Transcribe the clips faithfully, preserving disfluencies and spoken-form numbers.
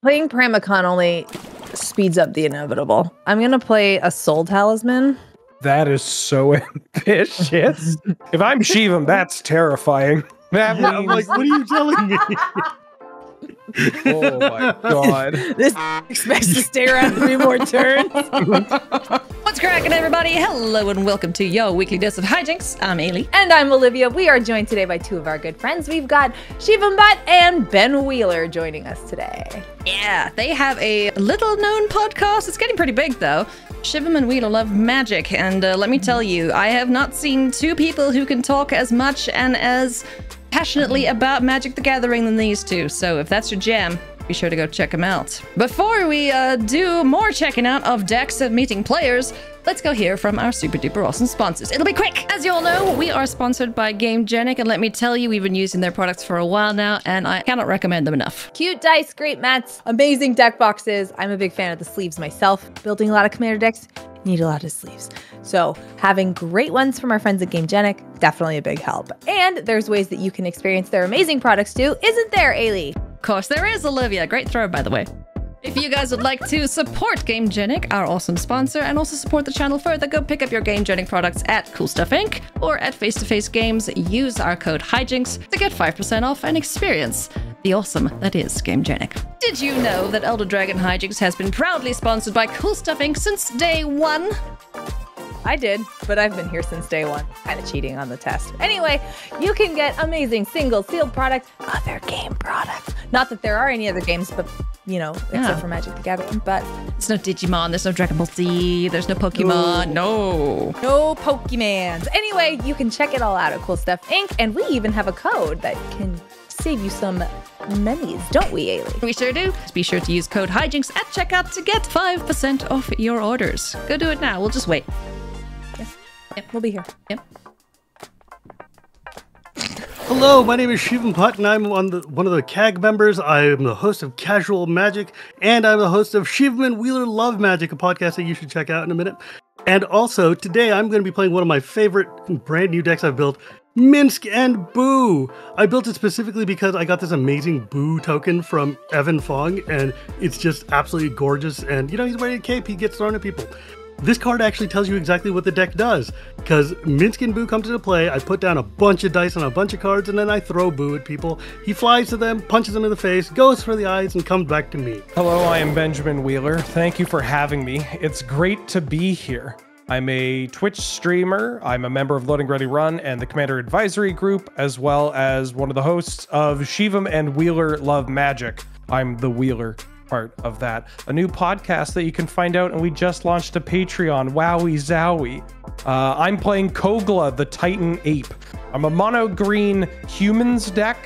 Playing Pramikon only speeds up the inevitable. I'm going to play a Soul Talisman. That is so ambitious. If I'm Shivam, that's terrifying. That I'm like, what are you telling me? Oh my god. This expects to stay around three more turns. What's cracking, everybody? Hello and welcome to your weekly dose of hijinks. I'm Ailey. And I'm Olivia. We are joined today by two of our good friends. We've got Shivam Bhatt and Ben Wheeler joining us today. Yeah, they have a little-known podcast. It's getting pretty big, though. Shivam and Wheeler Love Magic. And uh, let me tell you, I have not seen two people who can talk as much and as passionately about Magic the Gathering than these two, so if that's your jam, be sure to go check them out. Before we uh, do more checking out of decks and meeting players, let's go hear from our super duper awesome sponsors. It'll be quick! As you all know, we are sponsored by Gamegenic, and let me tell you, we've been using their products for a while now, and I cannot recommend them enough. Cute dice, great mats, amazing deck boxes. I'm a big fan of the sleeves myself. Building a lot of commander decks, need a lot of sleeves. So having great ones from our friends at Gamegenic, definitely a big help. And there's ways that you can experience their amazing products too, isn't there, Ailey? Of course there is, Olivia. Great throw, by the way. If you guys would like to support Gamegenic, our awesome sponsor, and also support the channel further, go pick up your Gamegenic products at Cool Stuff Incorporated or at Face to Face Games. Use our code hijinks to get five percent off and experience the awesome that is Gamegenic. Did you know that Elder Dragon Hijinks has been proudly sponsored by Cool Stuff Incorporated since day one? I did, but I've been here since day one. Kind of cheating on the test. Anyway, you can get amazing single sealed products, other game products. Not that there are any other games, but, you know, yeah. Except for Magic the Gathering, but... There's no Digimon, there's no Dragon Ball Z, there's no Pokemon, no. No, no Pokemans. Anyway, you can check it all out at Cool Stuff Incorporated, and we even have a code that can save you some monies, don't we, Ailey? We sure do. Be sure to use code hijinks at checkout to get five percent off your orders. Go do it now, we'll just wait. Yep, we'll be here. Yep. Hello, my name is Shivam Bhatt, and I'm on the, one of the C A G members. I am the host of Casual Magic, and I'm the host of Shivam and Wheeler Love Magic, a podcast that you should check out in a minute. And also, today I'm going to be playing one of my favorite brand new decks I've built, Minsk and Boo. I built it specifically because I got this amazing Boo token from Evan Fong, and it's just absolutely gorgeous. And, you know, he's wearing a cape, he gets thrown at people. This card actually tells you exactly what the deck does, because Minsk and Boo comes into play. I put down a bunch of dice on a bunch of cards, and then I throw Boo at people. He flies to them, punches them in the face, goes for the eyes, and comes back to me. Hello, I am Benjamin Wheeler. Thank you for having me. It's great to be here. I'm a Twitch streamer. I'm a member of Loading Ready Run and the Commander Advisory Group, as well as one of the hosts of Shivam and Wheeler Love Magic. I'm the Wheeler part of that, a new podcast that you can find out, and we just launched a Patreon. Wowie zowie. Uh, I'm playing Kogla, the Titan Ape. I'm a mono green humans deck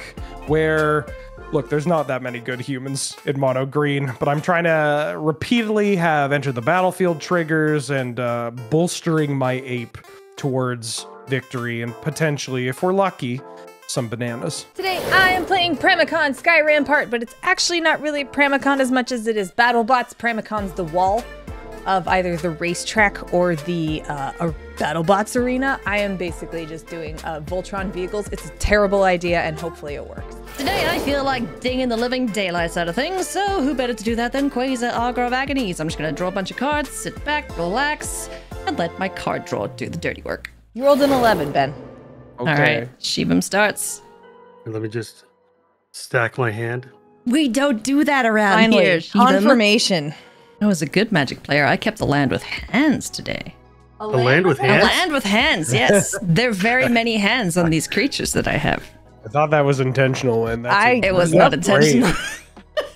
where, look, there's not that many good humans in mono green, but I'm trying to repeatedly have enter the battlefield triggers and uh, bolstering my ape towards victory and potentially, if we're lucky, some bananas. Today I am playing Pramikon Sky Rampart, but it's actually not really Pramikon as much as it is BattleBots. Pramikon's the wall of either the racetrack or the uh, BattleBots arena. I am basically just doing uh, Voltron vehicles. It's a terrible idea, and hopefully it works. Today I feel like dinging the living daylights out of things, so who better to do that than Quasar Augur of Agonies? I'm just gonna draw a bunch of cards, sit back, relax, and let my card draw do the dirty work. You rolled an eleven, Ben. Okay. All right, Shivam starts. Let me just stack my hand. We don't do that around Finally, here, Shivam. Confirmation. I was a good Magic player. I kept the land with hands today. A, a land, land with hands? A land with hands, yes. There are very many hands on these creatures that I have. I thought that was intentional. And that's I, it was not intentional.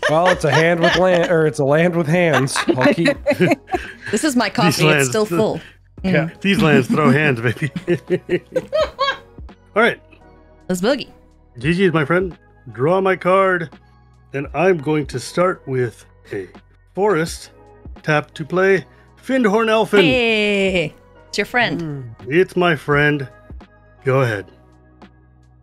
Well, it's a hand with land, or it's a land with hands. I'll keep. This is my coffee. These it's still full. Mm. Yeah, these lands throw hands, baby. All right. Let's boogie. Gigi is my friend. Draw my card. And I'm going to start with a forest. Tap to play Findhorn Elfin. Hey, it's your friend. Mm, it's my friend. Go ahead.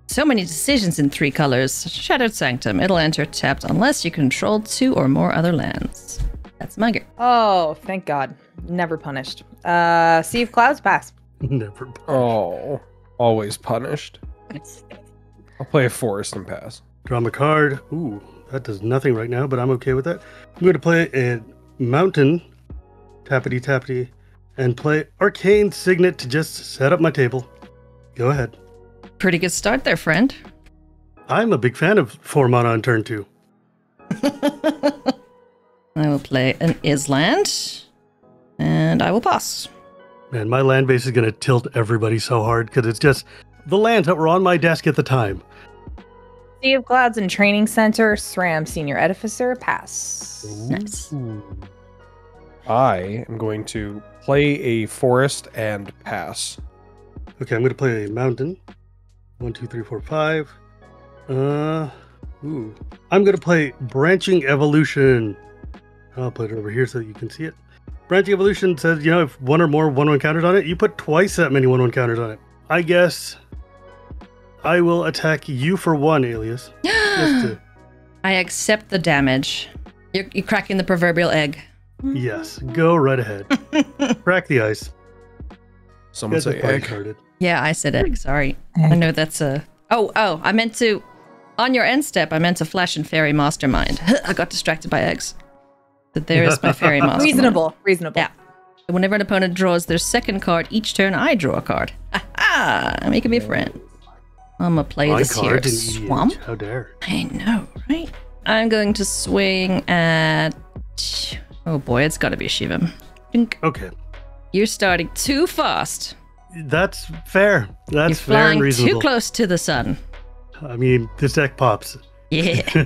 So many decisions in three colors. Shattered Sanctum. It'll enter tapped unless you control two or more other lands. That's Mugger. Oh, thank God. Never punished. Uh, Sea of Clouds, pass. Never punished. Oh. Always punished. I'll play a forest and pass. Draw my card. Ooh, That does nothing right now, but I'm okay with that. I'm going to play a mountain, tappity tappity, and play Arcane Signet to just set up my table. Go ahead. Pretty good start there, friend. I'm a big fan of four mana on turn two. I will play an Island, and I will pass. Man, my land base is going to tilt everybody so hard because it's just the lands that were on my desk at the time. Sea of Clouds and Training Center, SRAM Senior Edificer, pass. Ooh. Nice. I am going to play a forest and pass. Okay, I'm going to play a mountain. One, two, three, four, five. Uh, ooh. I'm going to play Branching Evolution. I'll put it over here so that you can see it. Branching Evolution says, you know, if one or more one one counters on it, you put twice that many one one counters on it. I guess I will attack you for one, Alias. Just to... I accept the damage. You're, you're cracking the proverbial egg. Yes, go right ahead. Crack the ice. Someone said egg. Started. Yeah, I said egg. Sorry. I know that's a... Oh, oh, I meant to... On your end step, I meant to flash in Fairy Mastermind. I got distracted by eggs. But there is my Fairy Mastermind. Reasonable. Reasonable. Yeah. Whenever an opponent draws their second card, each turn I draw a card. Ha ha! Making me a friend. I'm gonna play my this here swamp. How dare. I know, right? I'm going to swing at... Oh boy, it's gotta be Shivam. Okay. You're starting too fast. That's fair. That's You're fair and reasonable. You're flying too close to the sun. I mean, this deck pops. Yeah.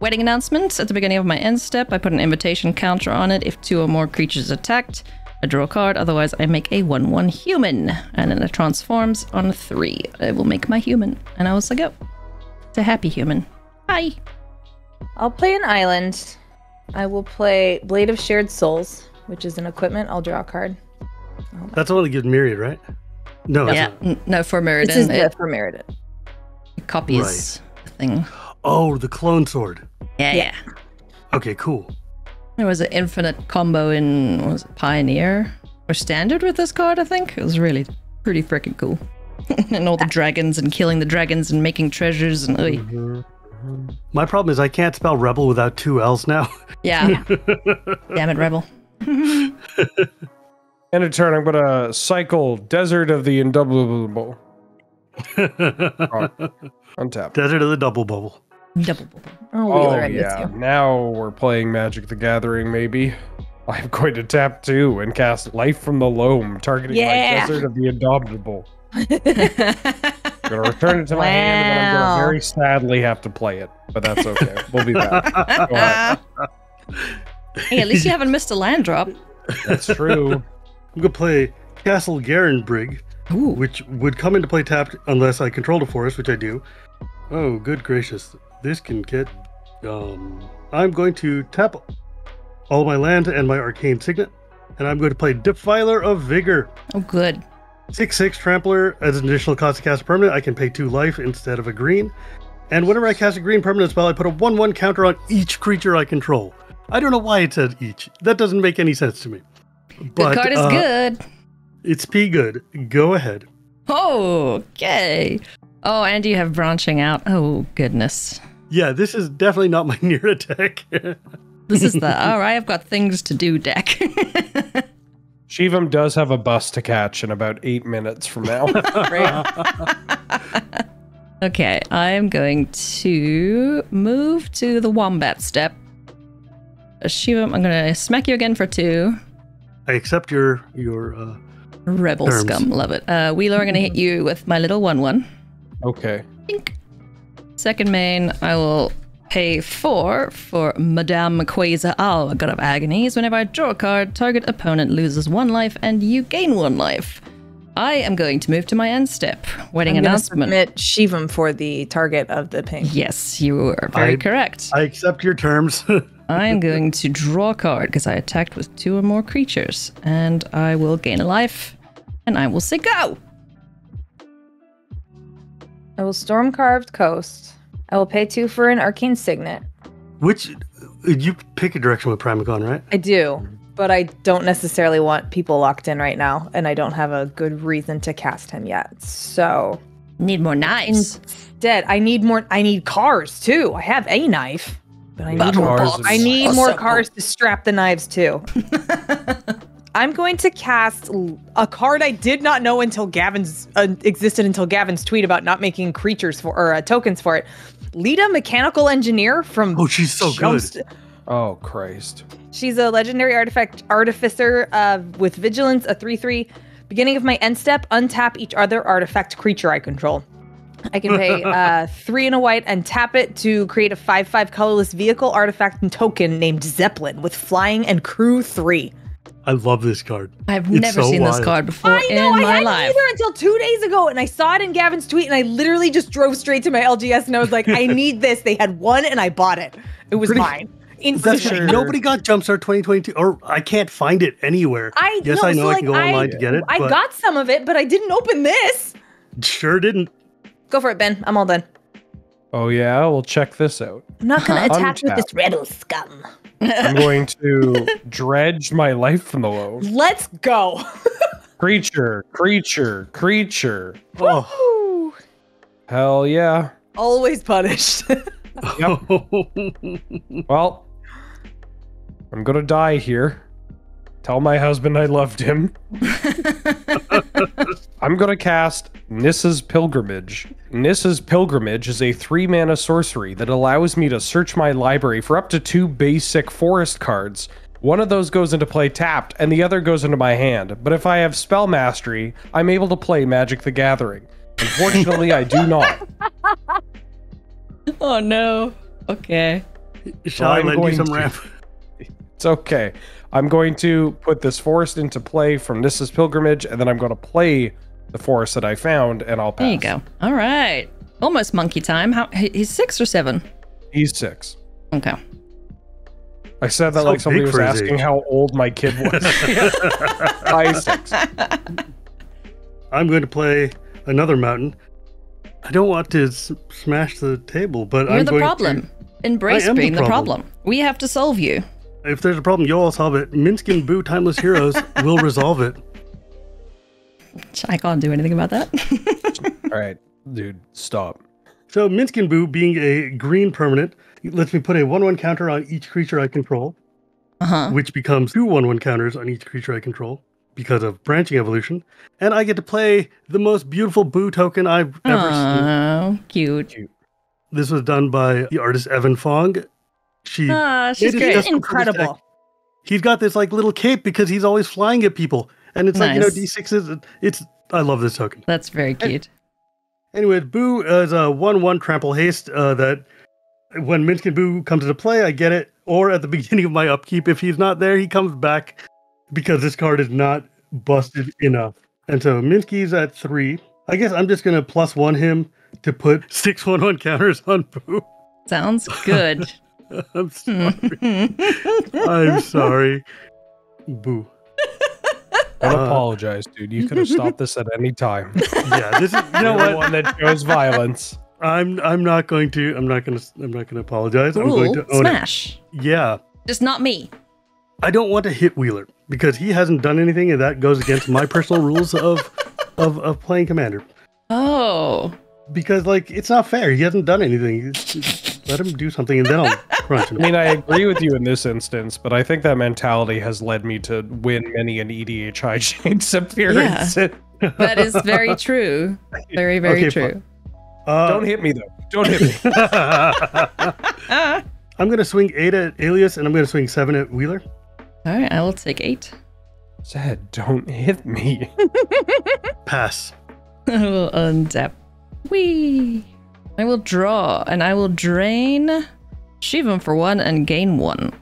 Wedding announcements. At the beginning of my end step, I put an invitation counter on it. If two or more creatures attacked, I draw a card. Otherwise, I make a one one human. And then it transforms on three. I will make my human. And I also go. It's a happy human. Hi. I'll play an island. I will play Blade of Shared Souls, which is an equipment. I'll draw a card. Oh, that's only good Myriad, right? No, yeah, no, for Myriad. This is it, for Myriad. It copies right. the thing. Oh, the clone sword. Yeah, yeah. Okay, cool. There was an infinite combo in what was it, Pioneer or Standard with this card. I think it was really pretty freaking cool. And all the dragons and killing the dragons and making treasures and. Oy. Mm-hmm. My problem is I can't spell rebel without two L's now. Yeah. Damn it, rebel. End of turn, I'm gonna cycle Desert of the Indubitable. Untap. Desert of the Double Bubble. Double Bubble. Oh, oh yeah. Now we're playing Magic the Gathering, maybe. I'm going to tap two and cast Life from the Loam, targeting yeah. my Desert of the Indubitable. I'm gonna return it to my wow. hand, and I'm gonna very sadly have to play it. But that's okay. We'll be back. Hey, at least you haven't missed a land drop. That's true. I'm gonna play Castle Garenbrig, which would come into play tapped unless I controlled a forest, which I do. Oh, good gracious! This can get. Um, I'm going to tap all my land and my Arcane Signet, and I'm going to play Defiler of Vigor. Oh, good. six six Trampler, as an additional cost to cast a permanent, I can pay two life instead of a green. And whenever I cast a green permanent spell, I put a one one counter on each creature I control. I don't know why it says each. That doesn't make any sense to me. But, the card is uh, good. It's P good. Go ahead. Oh, okay. Oh, and you have branching out. Oh, goodness. Yeah, this is definitely not my near attack. This is the, all right, I've got things to do deck. Shivam does have a bus to catch in about eight minutes from now. Okay, I'm going to move to the wombat step. Shivam, I'm going to smack you again for two. I accept your your uh, rebel terms. Scum, love it. Uh, Wheeler, I'm going to hit you with my little one one. Okay. Bink. Second main, I will pay four for Madame Quasar. Oh, God of Agonies. Whenever I draw a card, target opponent loses one life and you gain one life. I am going to move to my end step. Wedding I'm announcement. I'm going to submit Shivam for the target of the pink. Yes, you are very I, correct. I accept your terms. I am going to draw a card because I attacked with two or more creatures. And I will gain a life. And I will say go. I will Storm Carved Coast. I will pay two for an Arcane Signet. Which, you pick a direction with Pramikon, right? I do, but I don't necessarily want people locked in right now, and I don't have a good reason to cast him yet. So Need more knives. Instead, I need more. I need cars too. I have a knife, but I need Battle more. Cars. I need awesome. more cars to strap the knives to. I'm going to cast a card I did not know until Gavin's uh, existed until Gavin's tweet about not making creatures for or uh, tokens for it. Lita, mechanical engineer from oh, she's so Shumst good. Oh Christ! She's a legendary artifact artificer uh, with vigilance, a three three. Beginning of my end step, untap each other artifact creature I control. I can pay uh, three and a white and tap it to create a five five colorless vehicle, artifact, and token named Zeppelin with flying and crew three. I love this card. I've it's never so seen wild. this card before I know, in I my hadn't life. Either until two days ago, and I saw it in Gavin's tweet, and I literally just drove straight to my L G S, and I was like, I need this. They had one, and I bought it. It was Pretty mine. Sure. Nobody got Jumpstart twenty twenty-two, or I can't find it anywhere. I yes, no, I know so I like can go I, online to get it. I but... got some of it, but I didn't open this. Sure didn't. Go for it, Ben. I'm all done. Oh yeah, we'll check this out. I'm not gonna attack with this rattle scum. I'm going to dredge my life from the low. Let's go. creature, creature, creature. Oh. Hell yeah. Always punished. Yep. Well, I'm gonna die here. Tell my husband I loved him. I'm gonna cast Nissa's Pilgrimage. Nissa's Pilgrimage is a three mana sorcery that allows me to search my library for up to two basic forest cards. One of those goes into play tapped, and the other goes into my hand. But if I have Spell Mastery, I'm able to play Magic the Gathering. Unfortunately, I do not. Oh no. Okay. Shall I lend you some ramp? It's okay. I'm going to put this forest into play from Nissa's Pilgrimage, and then I'm going to play the forest that I found, and I'll pass. There you go. All right. Almost monkey time. How, he's six or seven? He's six. Okay. I said that so like somebody was asking age. how old my kid was. I six. I'm going to play another mountain. I don't want to s smash the table, but You're I'm the going problem. To... Embrace being the problem. the problem. We have to solve you. If there's a problem, you'll all solve it. Minsk and Boo, Timeless Heroes, will resolve it. I can't do anything about that. All right, dude, stop. So Minsk and Boo, being a green permanent, lets me put a one one counter on each creature I control, uh-huh. which becomes two one one counters on each creature I control. Because of Branching Evolution, and I get to play the most beautiful Boo token I've ever Aww, seen. Oh, cute. cute. This was done by the artist Evan Fong. She uh, she's great. Incredible. He's got this like little cape because he's always flying at people. And it's nice. like, you know, D sixes. It's, I love this token. That's very cute. And, anyway, Boo is a one one Trample Haste uh, that when Minsk and Boo comes into play, I get it. Or at the beginning of my upkeep, if he's not there, he comes back. Because this card is not busted enough. And so Minsky's at three. I guess I'm just going to plus one him to put six one one counters on Boo. Sounds good. I'm sorry. I'm sorry. Boo. Don't uh, apologize, dude. You could have stopped this at any time. Yeah, this is you know what? the one that shows violence. I'm I'm not going to I'm not going to I'm not going to apologize. Ooh, I'm going to own smash. It. Yeah. Just not me. I don't want to hit Wheeler because he hasn't done anything, and that goes against my personal rules of, of of playing Commander. Oh. Because, like, it's not fair. He hasn't done anything. It's, it's, let him do something, and then I'll crunch him. I mean, I agree with you in this instance, but I think that mentality has led me to win many an E D H Hijinks appearance. Yeah. That is very true. Very, very okay, true. Uh, don't hit me, though. Don't hit me. I'm going to swing eight at Alias, and I'm going to swing seven at Wheeler. All right, I will take eight. Sad, don't hit me. Pass. I will untap. Whee! I will draw, and I will drain Shivam for one and gain one.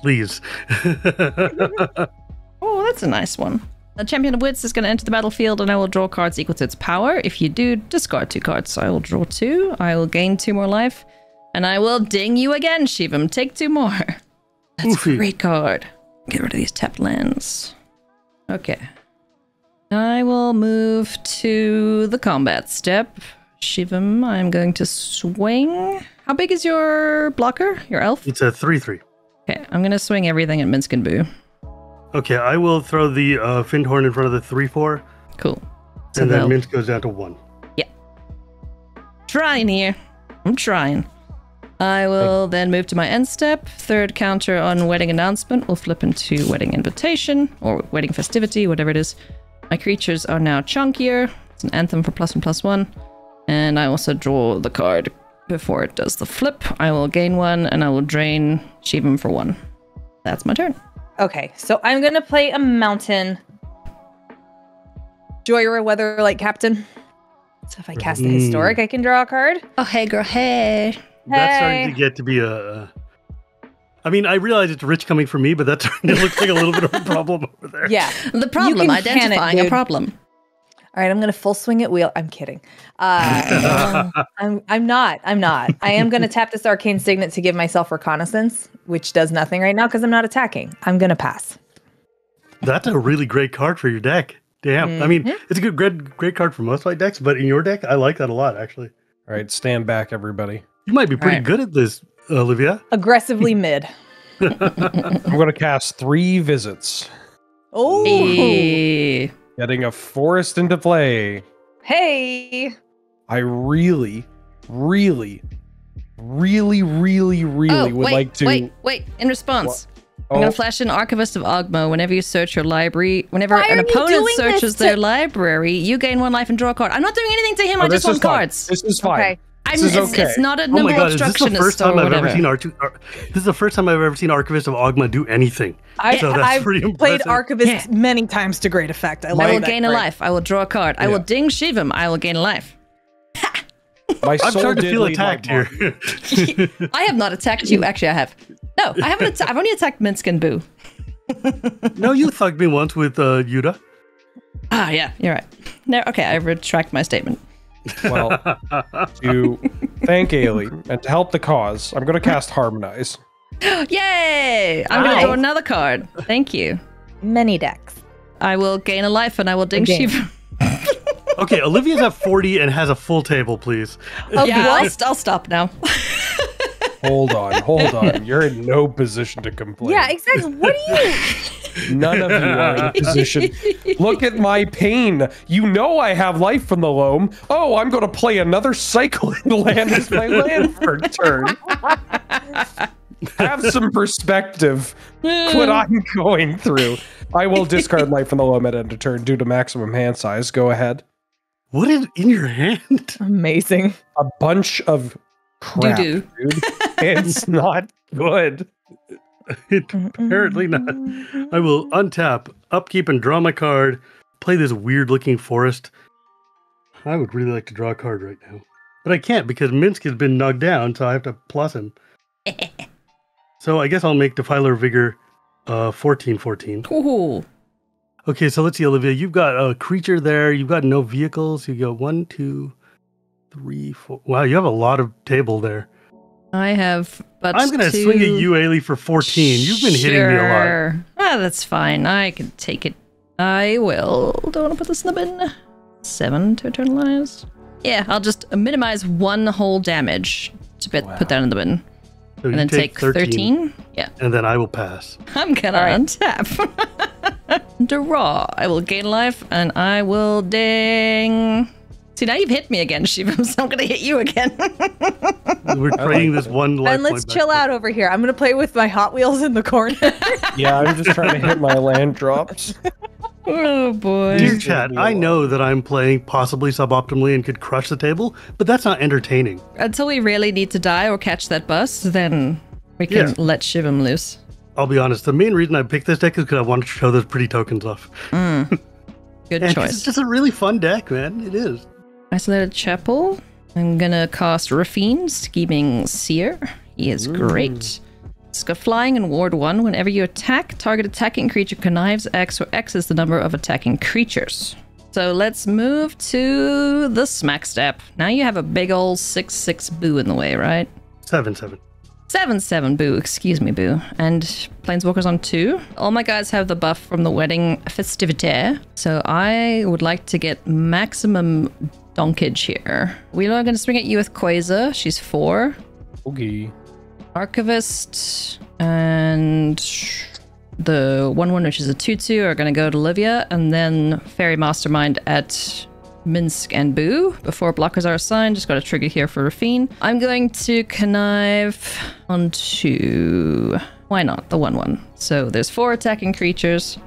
Please. Oh, that's a nice one. The Champion of Wits is going to enter the battlefield, and I will draw cards equal to its power. If you do, discard two cards. So I will draw two. I will gain two more life. And I will ding you again, Shivam. Take two more. That's Oofy. a great card. Get rid of these tapped lands. Okay. I will move to the combat step. Shivam, I'm going to swing. How big is your blocker? Your elf? It's a three three. Okay, I'm going to swing everything at Minsk and Boo. Okay, I will throw the uh, Findhorn in front of the three four. Cool. So and then Minsk goes down to one. Yeah, Trying here. I'm trying. I will then move to my end step. Third counter on wedding announcement will flip into wedding invitation or wedding festivity, whatever it is. My creatures are now chunkier. It's an anthem for plus and plus one. And I also draw the card before it does the flip. I will gain one and I will drain Shivam for one. That's my turn. Okay, so I'm going to play a mountain. Joyra Weatherlight Captain. So if I cast mm. the historic, I can draw a card. Oh, hey, girl, hey. That's hey. starting to get to be a... I mean, I realize it's rich coming from me, but that's starting to look like a little bit of a problem over there. Yeah, the problem, identifying it, a problem. All right, I'm going to full swing at Wheel. I'm kidding. Uh, um, I'm, I'm not. I'm not. I am going to tap this Arcane Signet to give myself Reconnaissance, which does nothing right now because I'm not attacking. I'm going to pass. That's a really great card for your deck. Damn. Mm-hmm. I mean, it's a good, great, great card for most white decks, but in your deck, I like that a lot, actually. All right, stand back, everybody. You might be pretty right. good at this, Olivia. Aggressively mid. I'm going to cast three visits. Oh. Hey. Getting a forest into play. Hey! I really, really, really, really, really oh, would wait, like to... wait, wait, in response. Oh. I'm going to flash in Archivist of Oghma. Whenever you search your library, whenever Why an opponent searches their library, you gain one life and draw a card. I'm not doing anything to him, oh, I just want cards. This is fine. Okay. I'm, this is it's, okay. it's not a number oh obstructionist. This is the first time I've ever seen Arch Ar This is the first time I've ever seen Archivist of Oghma do anything. I, so that's I've pretty played Archivist yeah. many times to great effect. I, like I will that gain card. a life. I will draw a card. Yeah. I will ding Shivam. I will gain a life. My soul I'm starting to feel attacked here. I have not attacked you. Actually, I have. No, I haven't. I've only attacked Minsk and Boo. No, you thugged me once with uh, Yuta. Ah, yeah, you're right. No, okay, I retract my statement. Well, to thank Ailey and to help the cause, I'm going to cast Harmonize. Yay! I'm nice. going to draw another card. Thank you. Many decks. I will gain a life and I will ding Shivam. Okay, Olivia's at forty and has a full table, please. Oh, yeah, I'll, I'll stop now. Hold on, hold on. You're in no position to complain. Yeah, exactly. What do you... None of you are in a position. Look at my pain. You know I have Life from the Loam. Oh, I'm going to play another cycle and land as my land for turn. Have some perspective. What I'm going through. I will discard Life from the Loam at end of turn due to maximum hand size. Go ahead. What is in your hand? Amazing. A bunch of crap, Doo -doo. dude. It's not good. It, apparently not. I will untap, upkeep, and draw my card. Play this weird-looking forest. I would really like to draw a card right now. But I can't because Minsk has been knocked down, so I have to plus him. So I guess I'll make Defiler of Vigor fourteen fourteen. Uh, Ooh. Okay, so let's see, Olivia. You've got a creature there. You've got no vehicles. You got one, two, three, four. Wow, you have a lot of table there. I have, but I'm going to swing at you, Ailey, for fourteen. You've been sure. hitting me a lot. Ah, that's fine. I can take it. I will. Don't want to put this in the bin. Seven to eternalize. Yeah, I'll just minimize one whole damage to bit, wow. put that in the bin. So and then take, take thirteen. thirteen. Yeah. And then I will pass. I'm going right. to untap. Draw. I will gain life, and I will ding... See, now you've hit me again, Shivam, so I'm going to hit you again. We're trading this one life. And let's chill out over here. I'm going to play with my Hot Wheels in the corner. Yeah, I'm just trying to hit my land drops. Oh, boy. Dear chat, I know that I'm playing possibly suboptimally and could crush the table, but that's not entertaining. Until we really need to die or catch that bus, then we can yeah. let Shivam loose. I'll be honest. The main reason I picked this deck is because I wanted to show those pretty tokens off. Mm. Good and choice. It's just a really fun deck, man. It is. Isolated Chapel. I'm gonna cast Rafine, Scheming Seer. He is Ooh. great. It's got flying in Ward one. Whenever you attack, target attacking creature connives X, or X is the number of attacking creatures. So let's move to the smack step. Now you have a big old six six Boo in the way, right? seven seven. seven seven Boo, excuse me, Boo. And Planeswalker's on two. All my guys have the buff from the wedding festivité. So I would like to get maximum donkage here. We are going to swing at you with Quasar. She's four. Okay. Archivist and the one one, which is a two two, are going to go to Olivia. And then Fairy Mastermind at Minsk and Boo before blockers are assigned. Just got a trigger here for Rafine. I'm going to connive onto... Why not? The one one. So there's four attacking creatures.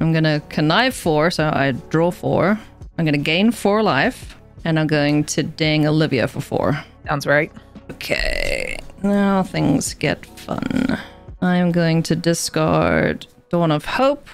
I'm going to connive four, so I draw four. I'm going to gain four life, and I'm going to ding Olivia for four. Sounds right. Okay. Now things get fun. I'm going to discard Dawn of Hope.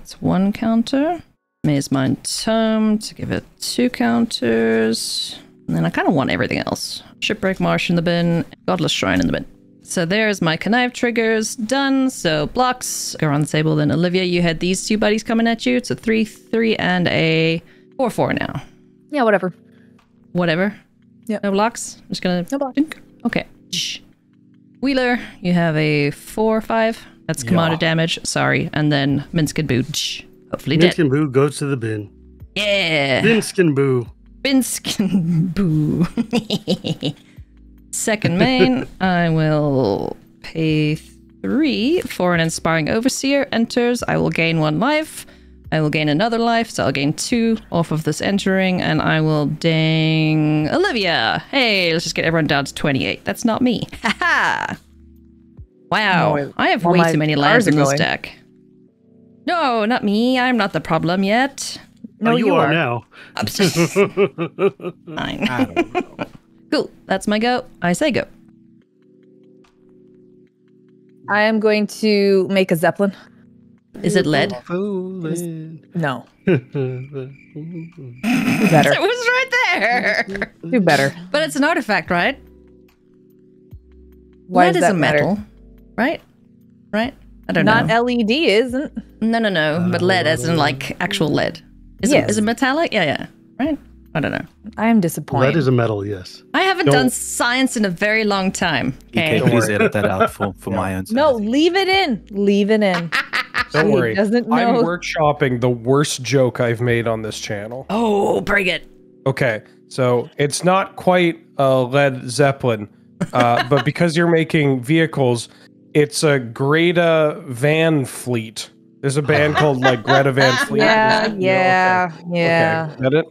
It's one counter. Maze Mind Tome to give it two counters. And then I kind of want everything else. Shipwreck Marsh in the bin, Godless Shrine in the bin. So there's my Connive triggers done. So blocks, Garon Sable, then Olivia. You had these two buddies coming at you. It's a three three and a four four now. Yeah, whatever. Whatever? Yeah. No blocks? I'm just gonna... No blocks. Okay. Wheeler, you have a four five. That's Kamado yeah. damage. Sorry. And then Minsk and Boo. Hopefully dead. Minsk and Boo goes to the bin. Yeah. Minsk and Boo. Minsk and Boo. Second main, I will pay three for an Inspiring Overseer. Enters. I will gain one life. I will gain another life, so I'll gain two off of this entering, and I will ding Olivia. Hey, let's just get everyone down to twenty-eight. That's not me. Ha ha! Wow, no, I have way too many lands in this deck. No, not me. I'm not the problem yet. No, oh, you, you are, are now. Fine. I don't know. Cool. That's my go. I say go. I am going to make a Zeppelin. Is it lead? Is, no. Do better. It was right there. Do better. But it's an artifact, right? Why lead is, is a metal, matter? Right? Right? I don't Not know. Not L E D, isn't? No, no, no. But lead, as in like actual lead. Is yes. it? Is it metallic? Yeah, yeah. Right? I don't know. I am disappointed. Lead is a metal, yes. I haven't don't. done science in a very long time. Okay. You can please edit that out for, for yeah. my own. No, sanity. Leave it in. Leave it in. Don't he worry. Doesn't know. I'm workshopping the worst joke I've made on this channel. Oh, bring it. Okay. So it's not quite a Led Zeppelin, uh, but because you're making vehicles, it's a Greta Van Fleet. There's a band called like Greta Van Fleet. Yeah, no, yeah, okay. yeah. Okay. Get it?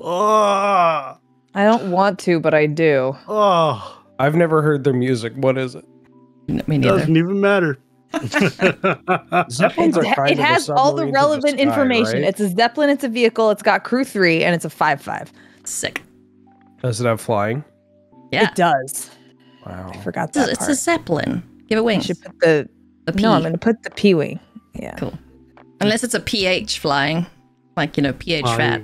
Oh. I don't want to, but I do. Oh. I've never heard their music. What is it? Me neither. Doesn't even matter. Zeppelins are kind it of has all the relevant the sky, information. Right? It's a Zeppelin, it's a vehicle, it's got crew three, and it's a five five. Sick. Does it have flying? Yeah. It does. Wow. I forgot that. It's part. a Zeppelin. Give it wings. I should put the, the P. No, I'm going to put the P wing. Yeah. Cool. Unless it's a P H flying. Like, you know, P H um, fat.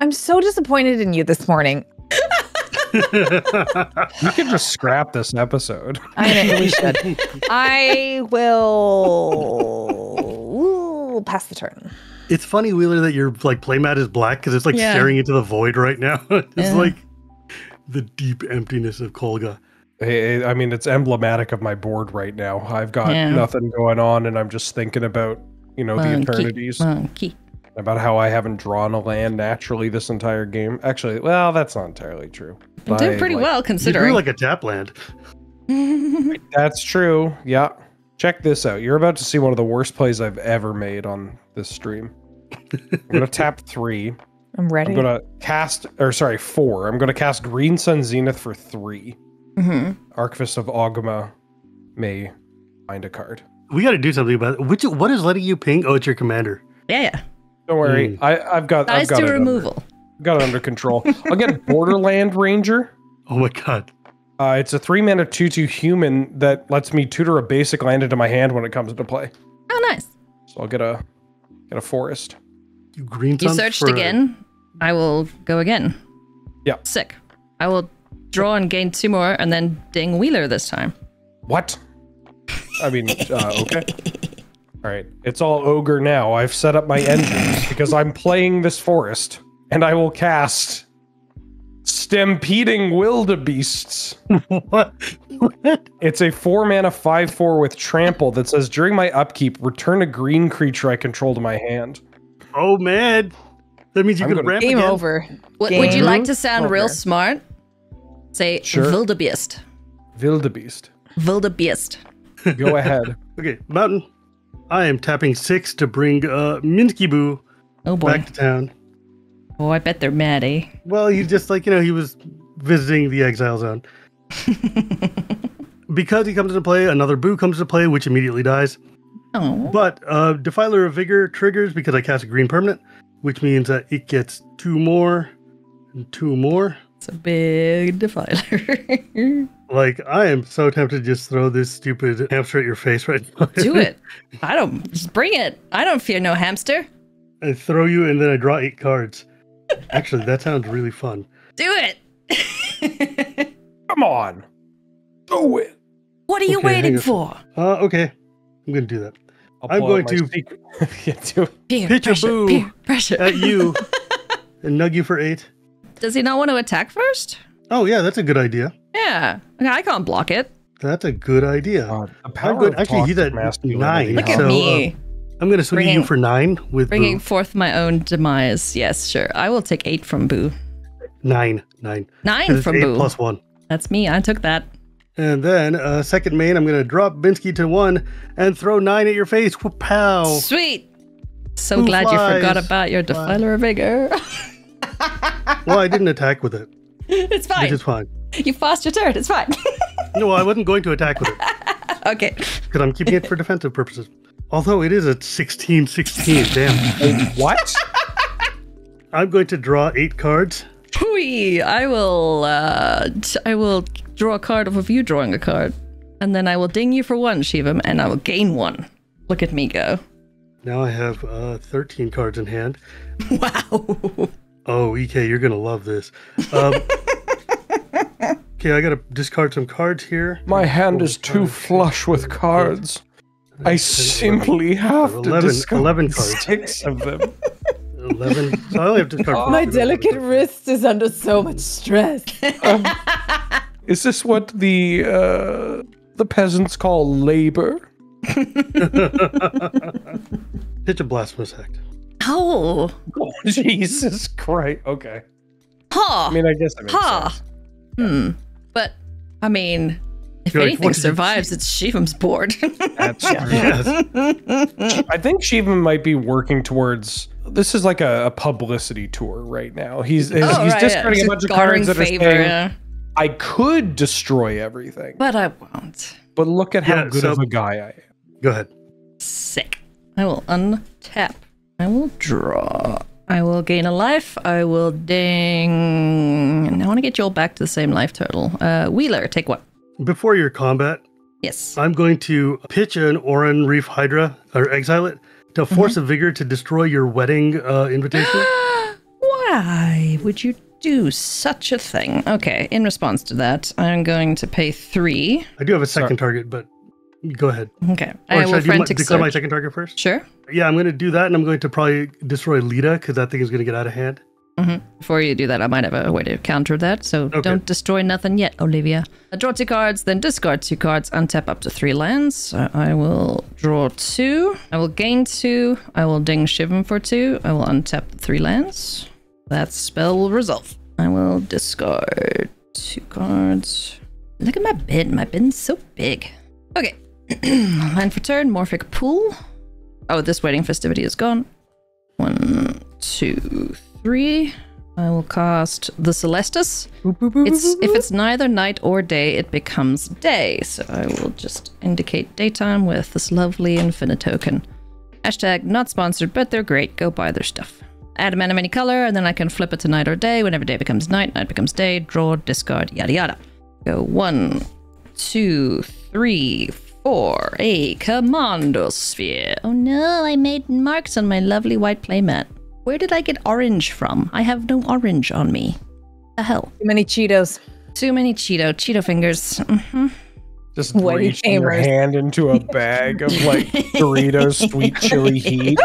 I'm so disappointed in you this morning. You can just scrap this episode. I know we should. I will Ooh, pass the turn. It's funny, Wheeler, that your like playmat is black because it's like yeah. staring into the void right now. It's yeah. like the deep emptiness of Kogla. Hey, I mean, it's emblematic of my board right now. I've got yeah. nothing going on, and I'm just thinking about you know monkey, the eternities. Monkey. About how I haven't drawn a land naturally this entire game. Actually, well, that's not entirely true. I'm doing pretty like, well, considering. You drew like a tap land. That's true, yeah. Check this out. You're about to see one of the worst plays I've ever made on this stream. I'm gonna tap three. I'm ready. I'm gonna cast, or sorry, four. I'm gonna cast Green Sun Zenith for three. Mm-hmm. Archivist of Oghma may find a card. We gotta do something about it. Which, what is letting you ping? Oh, it's your commander. Yeah, yeah. Don't worry, mm. I, I've got. I've got, to it removal. Under, got it under control. I'll get Borderland Ranger. Oh my god! Uh, it's a three-mana two two human that lets me tutor a basic land into my hand when it comes into play. Oh, nice! So I'll get a get a forest. You green. You searched for... again. I will go again. Yeah. Sick. I will draw and gain two more, and then ding Wheeler this time. What? I mean, uh, okay. All right, it's all ogre now. I've set up my engines because I'm playing this forest, and I will cast Stampeding Wildebeests. What? What? It's a four-mana five four with trample that says, during my upkeep, return a green creature I control to my hand. Oh, man. That means you can ramp again. Game over. Game Would you like to sound over. real smart? Say, sure. Wildebeest. Wildebeest. Wildebeest. Go ahead. Okay, mountain. I am tapping six to bring uh, Minsky Boo oh boy. back to town. Oh, I bet they're mad, eh? Well, he just, like, you know, he was visiting the Exile Zone. Because he comes into play, another Boo comes into play, which immediately dies. Oh. But uh, Defiler of Vigor triggers because I cast a green permanent, which means that it gets two more and two more. It's a big Defiler. Like, I am so tempted to just throw this stupid hamster at your face right now. Do it. I don't... Just bring it. I don't fear no hamster. I throw you and then I draw eight cards. Actually, that sounds really fun. Do it! Come on. Do it. What are you okay, waiting for? Uh, okay. I'm going to do that. I'll I'm going to do peer pitch pressure, a boo pressure. at you and nug you for eight. Does he not want to attack first? Oh, yeah. That's a good idea. Yeah. Okay, I can't block it. That's a good idea. Uh, I'm good. Actually, he's at nine. Look at so, me. Uh, I'm going to swing bringing, you for nine with bringing Boo. Forth my own demise. Yes, sure. I will take eight from Boo. Nine. Nine. Nine from eight Boo. Plus one. That's me. I took that. And then uh, second main, I'm going to drop Binsky to one and throw nine at your face. Pow. Sweet. So Boo glad flies. You forgot about your Defiler of Vigor. Well, I didn't attack with it. It's fine. It's fine. You fast your turn. It's fine. No, I wasn't going to attack with it. Okay. Because I'm keeping it for defensive purposes. Although it is a sixteen sixteen, damn. What? I'm going to draw eight cards. Pooey! I will, uh, I will draw a card off of you drawing a card. And then I will ding you for one, Shivam, and I will gain one. Look at me go. Now I have uh, thirteen cards in hand. Wow! Oh, E K, you're going to love this. Um, okay, I got to discard some cards here. My hand oh, is too cards. Flush with cards. I, I simply have eleven, to discard eleven cards. Six of them. eleven. So I only have to discard. My delicate wrist is under so much stress. Um, is this what the uh, the peasants call labor? Pitch a blasphemous act. Oh. Oh, Jesus Christ. Okay. Ha. I mean, I guess that makes ha. Sense. Hmm. But I mean. If You're anything like, survives, it's Shivam's board. That's yes. I think Shivam might be working towards this is like a, a publicity tour right now. He's he's, oh, he's right, discarding yeah. a bunch of cards that favor, are saying, yeah. I could destroy everything, but I won't. But look at how yeah, good so, of a guy I am. Go ahead. Sick. I will untap. I will draw. I will gain a life. I will ding. And I want to get you all back to the same life total. Uh, Wheeler, take what? Before your combat, yes, I'm going to pitch an Oran Reef Hydra, or exile it, to force mm-hmm. a vigor to destroy your wedding uh, invitation. Why would you do such a thing? Okay, in response to that, I'm going to pay three. I do have a second Sorry. target, but go ahead. Okay. Or I should will I do frantic my, declare my second target first? Sure. Yeah, I'm going to do that, and I'm going to probably destroy Lita, because that thing is going to get out of hand. Mm-hmm. Before you do that, I might have a way to counter that, so okay. don't destroy nothing yet, Olivia. I draw two cards, then discard two cards, untap up to three lands. So I will draw two, I will gain two, I will ding Shivam for two, I will untap the three lands. That spell will resolve. I will discard two cards. Look at my bin, my bin's so big. Okay, land for turn, Morphic Pool. Oh, this wedding festivity is gone. One, two, three. Three. I will cast the Celestis. It's, if it's neither night or day, it becomes day. So I will just indicate daytime with this lovely infinite token. Hashtag not sponsored, but they're great. Go buy their stuff. Add a mana of any color, and then I can flip it to night or day. Whenever day becomes night, night becomes day. Draw, discard, yada yada. Go one, two, three, four. A commando sphere. Oh no, I made marks on my lovely white playmat. Where did I get orange from? I have no orange on me. The hell? Too many Cheetos. Too many Cheeto. Cheeto fingers. Mm-hmm. Just reaching your hand into a bag of like Doritos sweet chili heat.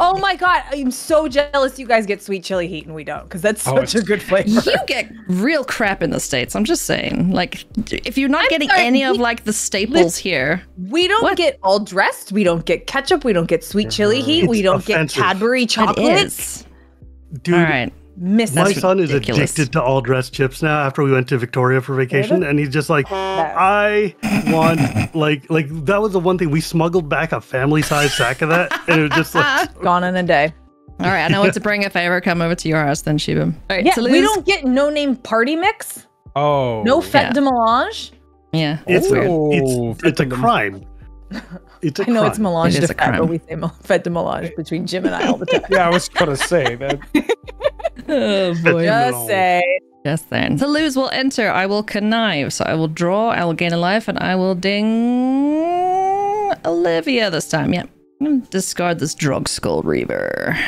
Oh my god, I'm so jealous you guys get sweet chili heat and we don't, because that's oh, such a good flavor. You get real crap in the States, I'm just saying. Like, if you're not I'm getting sorry, any we, of like the staples here. We don't what? get all dressed, we don't get ketchup, we don't get sweet chili heat, it's we don't offensive. get Cadbury chocolates. Dude. All right. Miss My son ridiculous. is addicted to all dressed chips now after we went to Victoria for vacation, and he's just like, I want, like, like that was the one thing. We smuggled back a family-sized sack of that, and it was just like... Gone in a day. All right, I know what to bring if I ever come over to your house then, Shivam. All right, yeah, so we don't get no-name party mix. Oh. No fête yeah. de melange. Yeah. It's, oh, it's, it's, it's a crime. It's a I know crime. It's melange it de fête, but we say fête de melange between Jim and I all the time. Yeah, I was going to say that. Oh, boy. Just say. Just then. Toluse will enter. I will connive. So I will draw. I will gain a life, and I will ding Olivia this time. Yep. I'm going to discard this Drug Skull Reaver.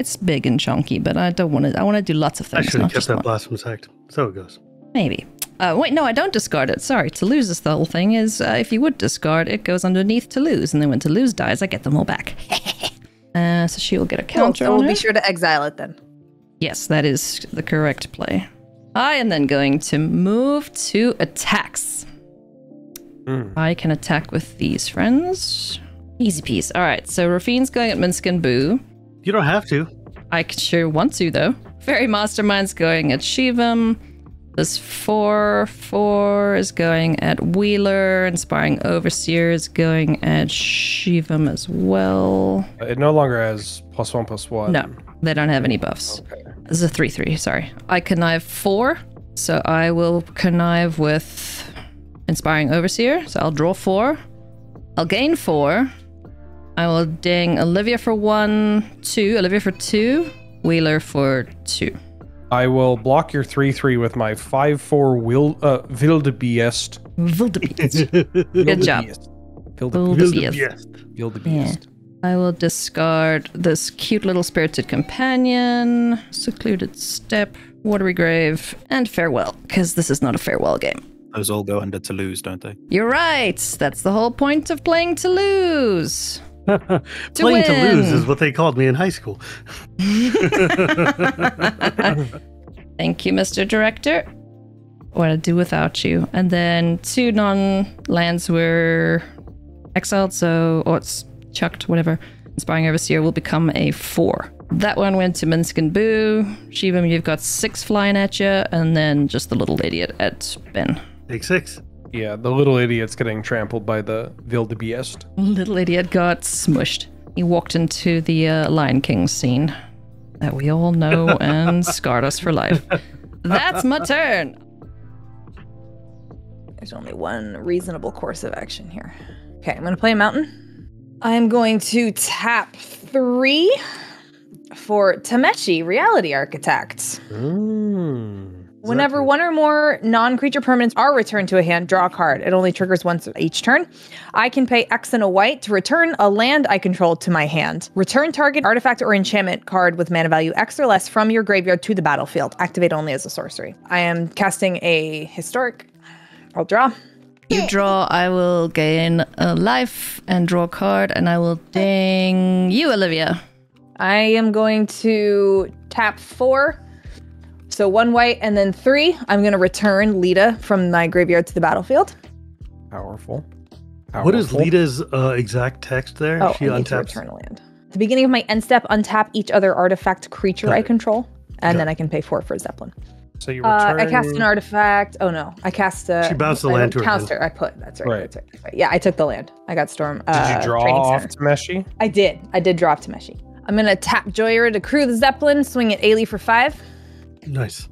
It's big and chunky, but I don't want to. I want to do lots of things. I should have kept that Blasphemous Act. So it goes. Maybe. Uh, wait, no, I don't discard it. Sorry. Toluse's the whole thing is uh, if you would discard, it goes underneath Toluse, and then when Toluse dies, I get them all back. uh, so she will get a counter. We'll, we'll be sure to exile it then. Yes, that is the correct play. I am then going to move to attacks. Mm. I can attack with these friends. Easy piece. All right, so Rafine's going at Minsk and Boo. You don't have to. I sure want to, though. Fairy Mastermind's going at Shivam. This four four is going at Wheeler. Inspiring Overseer is going at Shivam as well. It no longer has plus one, plus one. No, they don't have any buffs. Okay. This is a three three, sorry. I connive four, so I will connive with Inspiring Overseer. So I'll draw four. I'll gain four. I will ding Olivia for one, two, Olivia for two, Wheeler for two. I will block your three three with my five four Wil uh, Wildebeest. Wildebeest. Good job. Wildebeest. Wildebeest. Yeah. I will discard this cute little Spirited Companion, Secluded Step, Watery Grave, and Farewell, because this is not a farewell game. Those all go under Toluse, don't they? You're right. That's the whole point of playing Toluse. To playing win. Toluse is what they called me in high school. Thank you, Mister Director. What I'd do without you. And then two non-lands were exiled, so or it's chucked, whatever. Inspiring Overseer will become a four. That one went to Minsk and Boo. Shivam, you've got six flying at you, and then just the little idiot at Ben. Take six. Yeah, the little idiot's getting trampled by the wildebeest. Little idiot got smushed. He walked into the uh, Lion King scene that we all know and scarred us for life. That's my turn. There's only one reasonable course of action here. Okay, I'm going to play a mountain. I'm going to tap three for Temechi, Reality Architect. Mm. Whenever one or more non-creature permanents are returned to a hand, draw a card. It only triggers once each turn. I can pay X and a white to return a land I control to my hand. Return target artifact or enchantment card with mana value X or less from your graveyard to the battlefield. Activate only as a sorcery. I am casting a historic. I'll draw. You draw, I will gain a life and draw a card, and I will ding you, Olivia. I am going to tap four. So one white and then three. I'm going to return Lita from my graveyard to the battlefield. Powerful. Powerful. What is Lita's uh, exact text there? Oh, she I need untaps. To return a land. At the beginning of my end step, untap each other artifact creature I control, and Got then it. I can pay four for Zeppelin. So you return. Uh, I cast an artifact. Oh no, I cast a. She bounced the I, land to her. Counter. I put. That's right, right. That's right. That's right. Yeah, I took the land. I got storm. Uh, did you draw off Temeshi? I did. I did drop Temeshi. I'm going to tap Joyra to crew the Zeppelin, swing at Ailey for five. Nice.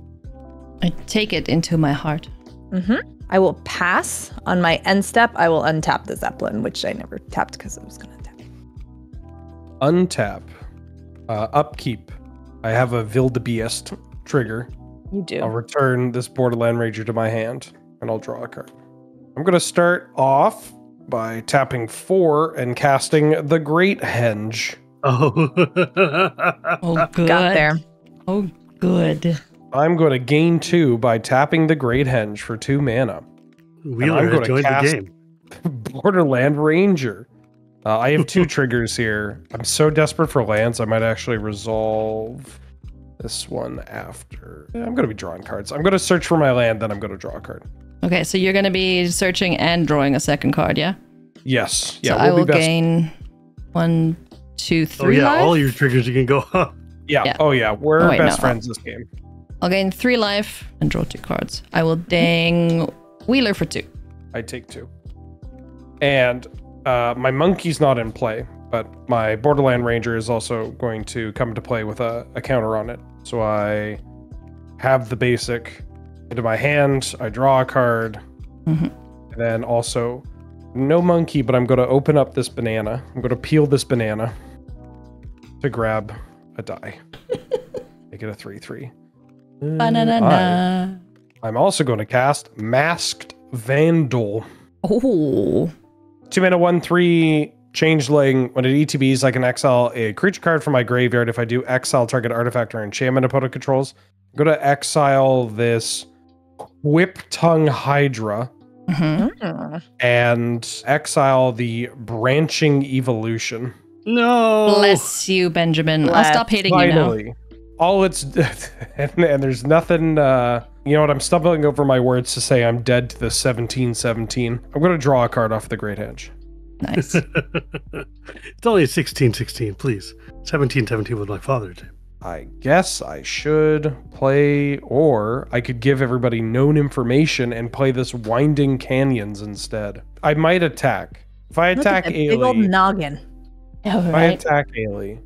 I take it into my heart. Mm-hmm. I will pass on my end step. I will untap the Zeppelin, which I never tapped because I was going to tap it. Untap. Uh, upkeep. I have a wildebeest trigger. You do. I'll return this Borderland Ranger to my hand, and I'll draw a card. I'm going to start off by tapping four and casting The Great Henge. Oh. Oh, good. Got there. Oh, good. Good. I'm going to gain two by tapping the Great Henge for two mana. Wheeler, I'm going to cast the game. Borderland Ranger. Uh, I have two triggers here. I'm so desperate for lands, I might actually resolve this one after. Yeah, I'm going to be drawing cards. I'm going to search for my land, then I'm going to draw a card. Okay, so you're going to be searching and drawing a second card, yeah? Yes. Yeah. So we'll I will be best. gain one, two, three. Oh yeah, life? All your triggers you can go up. Yeah. yeah. Oh, yeah. We're oh, wait, best no. friends this game. I'll gain three life and draw two cards. I will dang Wheeler for two. I take two. And uh, my monkey's not in play, but my Borderland Ranger is also going to come into play with a, a counter on it. So I have the basic into my hand, I draw a card, mm-hmm. and then also no monkey, but I'm going to open up this banana. I'm going to peel this banana to grab a die. Make it a three three. I, I'm also going to cast Masked Vandal. Oh. Two mana, one, three, changeling. When it E T Bs, I can exile a creature card from my graveyard. If I do, exile target artifact or enchantment opponent controls. I'm going to exile this Whip-Tongue Hydra. Mm-hmm. And exile the Branching Evolution. No. Bless you, Benjamin. Bless. I'll stop hating Finally. you now. All it's and, and there's nothing. Uh, you know what? I'm stumbling over my words to say I'm dead to the seventeen seventeen. I'm going to draw a card off the Great Henge. Nice. It's only a sixteen sixteen, please. seventeen seventeen was my father too. I guess I should play, or I could give everybody known information and play this Winding Canyons instead. I might attack. If I attack Ailey. Big old noggin. All if right. I attack Ailey.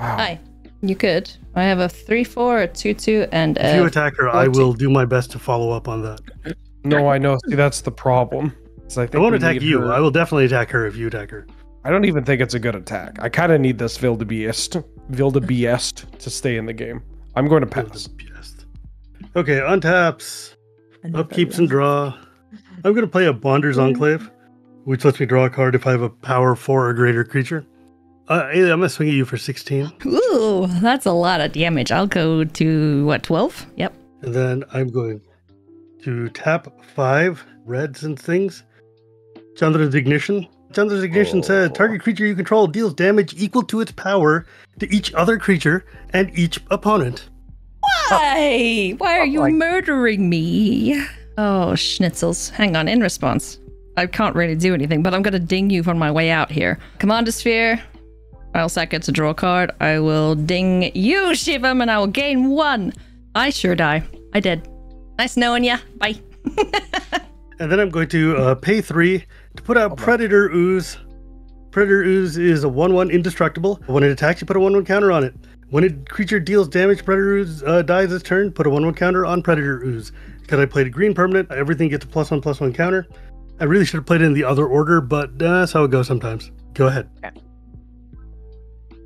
Wow. Hi. You could. I have a three four, a two two, and a... If you attack her, I will do my best to follow up on that. No, I know. See, that's the problem. I, think I won't attack you. Her. I will definitely attack her if you attack her. I don't even think it's a good attack. I kind of need this Wildebeest, Wildebeest to stay in the game. I'm going to pass. Okay, untaps, upkeeps and draw. I'm going to play a Bonder's Enclave, which lets me draw a card if I have a power four or greater creature. Uh, I'm going to swing at you for sixteen. Ooh, that's a lot of damage. I'll go to, what, twelve? Yep. And then I'm going to tap five reds and things. Chandra's Ignition. Chandra's Ignition oh. says, target creature you control deals damage equal to its power to each other creature and each opponent. Why? Oh. Why are oh, you my... murdering me? Oh, schnitzels. Hang on, in response. I can't really do anything, but I'm going to ding you on my way out here. Commander Sphere, I'll sack it to draw a card. I will ding you, Shivam, and I will gain one. I sure die. I did. Nice knowing ya. Bye. And then I'm going to uh, pay three to put out oh, Predator Ooze. Predator Ooze is a one one indestructible. When it attacks, you put a one one counter on it. When a creature deals damage, Predator Ooze uh, dies its turn. Put a one one counter on Predator Ooze. Because I played a green permanent, everything gets a plus one, plus one counter. I really should have played it in the other order, but uh, that's how it goes sometimes. Go ahead. Okay.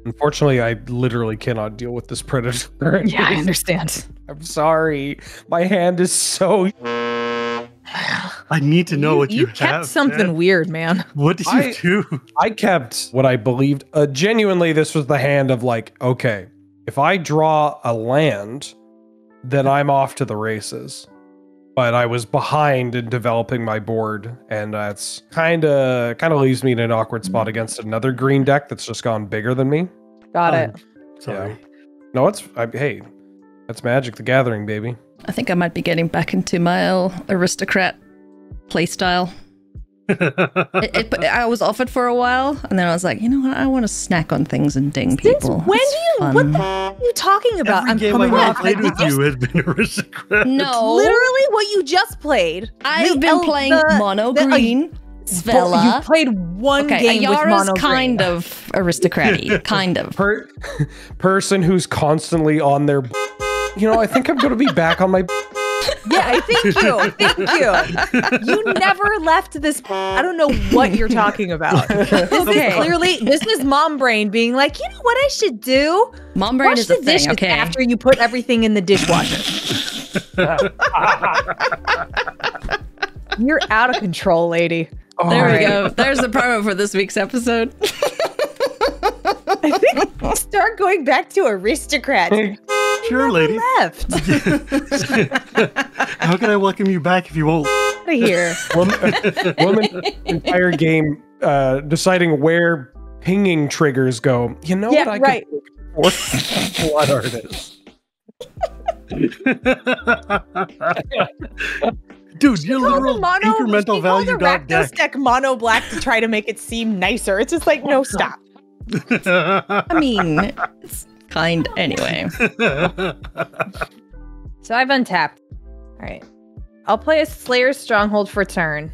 Unfortunately, I literally cannot deal with this Predator. Yeah, I understand. I'm sorry. My hand is so... I need to know you, what you, you have. You kept something man. weird, man. What did I, you do? I kept what I believed. Uh, genuinely, this was the hand of like, okay, if I draw a land, then I'm off to the races. But I was behind in developing my board, and that's uh, kind of kind of leaves me in an awkward spot against another green deck that's just gone bigger than me. Got um, it. Sorry. Yeah. No, it's I, hey, that's Magic the Gathering, baby. I think I might be getting back into my old aristocrat playstyle. it, it, I was off it for a while, and then I was like, you know what? I want to snack on things and ding Since people. When That's do you? Fun. What the f are you talking about? Every I'm game coming I've played with you has been aristocrat. No, literally, what you just played. I've the, been playing the, mono the, green. The, Svella. You played one okay, game Ayara's with mono kind green. of aristocratic, kind of per person who's constantly on their. You know, I think I'm going to be back on my. Yeah, I thank you. I thank you. You never left this. I don't know what you're talking about. This okay. is clearly, this is mom brain being like, you know what I should do? Mom brain Wash is the a thing, okay. After you put everything in the dishwasher. You're out of control, lady. All there right. we go. There's the promo for this week's episode. I think we'll start going back to aristocrats. Sure, lady. Left. How can I welcome you back if you won't? Out of here. Woman, woman entire game uh, deciding where pinging triggers go. You know yeah, what I right. could do for blood artists. Dude, your literal mono, incremental value dot deck. deck mono black to try to make it seem nicer. It's just like, no, stop. I mean, it's kind anyway. So I've untapped. All right. I'll play a Slayer's Stronghold for turn.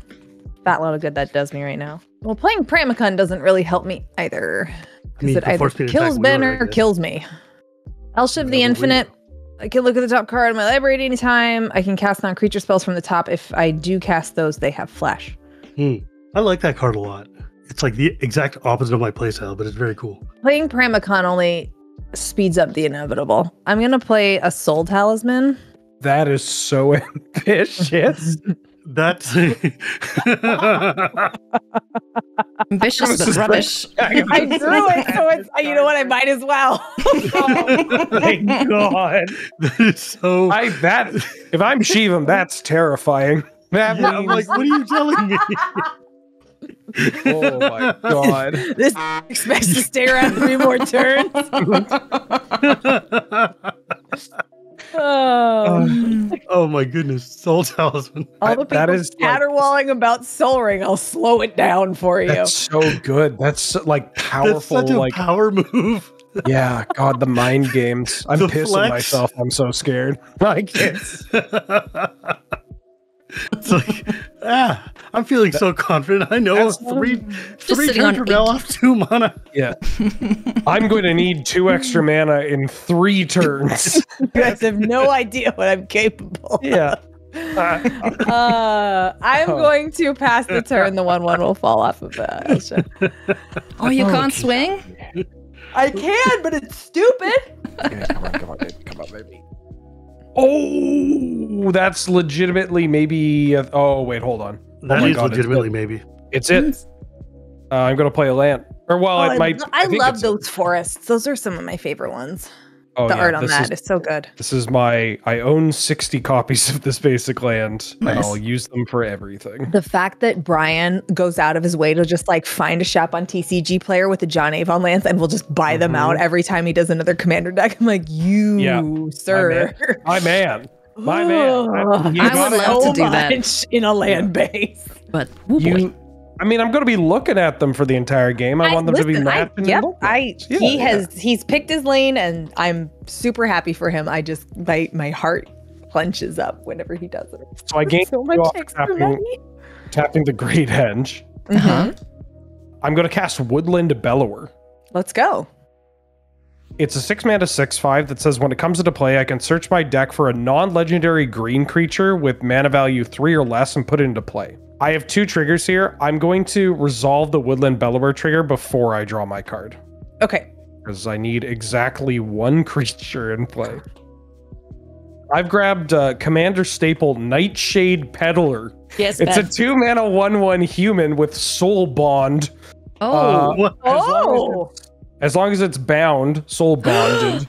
That little good that does me right now. Well, playing Pramikon doesn't really help me either. Because it either kills Ben Wheeler, or kills me. Elsh of the Infinite. I can look at the top card in my library at any time. I can cast non-creature spells from the top. If I do cast those, they have flash. Hmm. I like that card a lot. It's like the exact opposite of my playstyle, but it's very cool. Playing Pramikon only speeds up the inevitable. I'm going to play a Soul Talisman. That is so ambitious. That's ambitious but rubbish. I drew it, so it's, you know what? I might as well. Oh my god, that is so. I that if I'm Shivam, that's terrifying. That yeah, means... I'm like, what are you telling me? Oh my god! This expects to stay around three more turns. Oh. Uh, oh my goodness, Soul Talisman. All the people caterwauling like, about Soul Ring, I'll slow it down for you. That's so good. That's so, like powerful. That's such a like power move. Yeah, god, the mind games. I'm the pissing flex. myself. I'm so scared. Like it's, it's like ah, I'm feeling that, so confident. I know three three turn rebel off two mana. Yeah. I'm going to need two extra mana in three turns. You guys have no idea what I'm capable of. Yeah. Uh, I'm going to pass the turn. The one one will fall off of that. Oh, you can't oh, swing? I can, but it's stupid. Okay, come on, come on, baby. Come on, baby. Oh, that's legitimately maybe... A, oh, wait, hold on. That oh is God, legitimately it's maybe. It's it. Uh, I'm going to play a land. Or, well, oh, it might... I, I love those it. forests. Those are some of my favorite ones. Oh, the yeah, art on that is, is so good. This is my... I own sixty copies of this basic land, nice. And I'll use them for everything. The fact that Brian goes out of his way to just, like, find a shop on T C G Player with the John Avon lands and will just buy mm-hmm. them out every time he does another commander deck. I'm like, you, yeah, sir. My man. My man. My man. I would love to do that. In a land yeah. base. But, oh you, boy. I mean, I'm going to be looking at them for the entire game. I, I want them listen, to be mapped. I, yep, I, yeah, he yeah. has, he's picked his lane, and I'm super happy for him. I just, my, my heart clenches up whenever he does it. So I gained so much extra tapping, money. Tapping the Great Henge. Uh-huh. I'm going to cast Woodland Bellower. Let's go. It's a six mana six five that says when it comes into play, I can search my deck for a non-legendary green creature with mana value three or less and put it into play. I have two triggers here. I'm going to resolve the Woodland Bellower trigger before I draw my card. Okay. Because I need exactly one creature in play. I've grabbed uh, Commander Staple Nightshade Peddler. Yes, It's Beth. a two mana one one human with Soul Bond. Oh. Uh, oh. As, long as, as long as it's bound, Soul Bonded.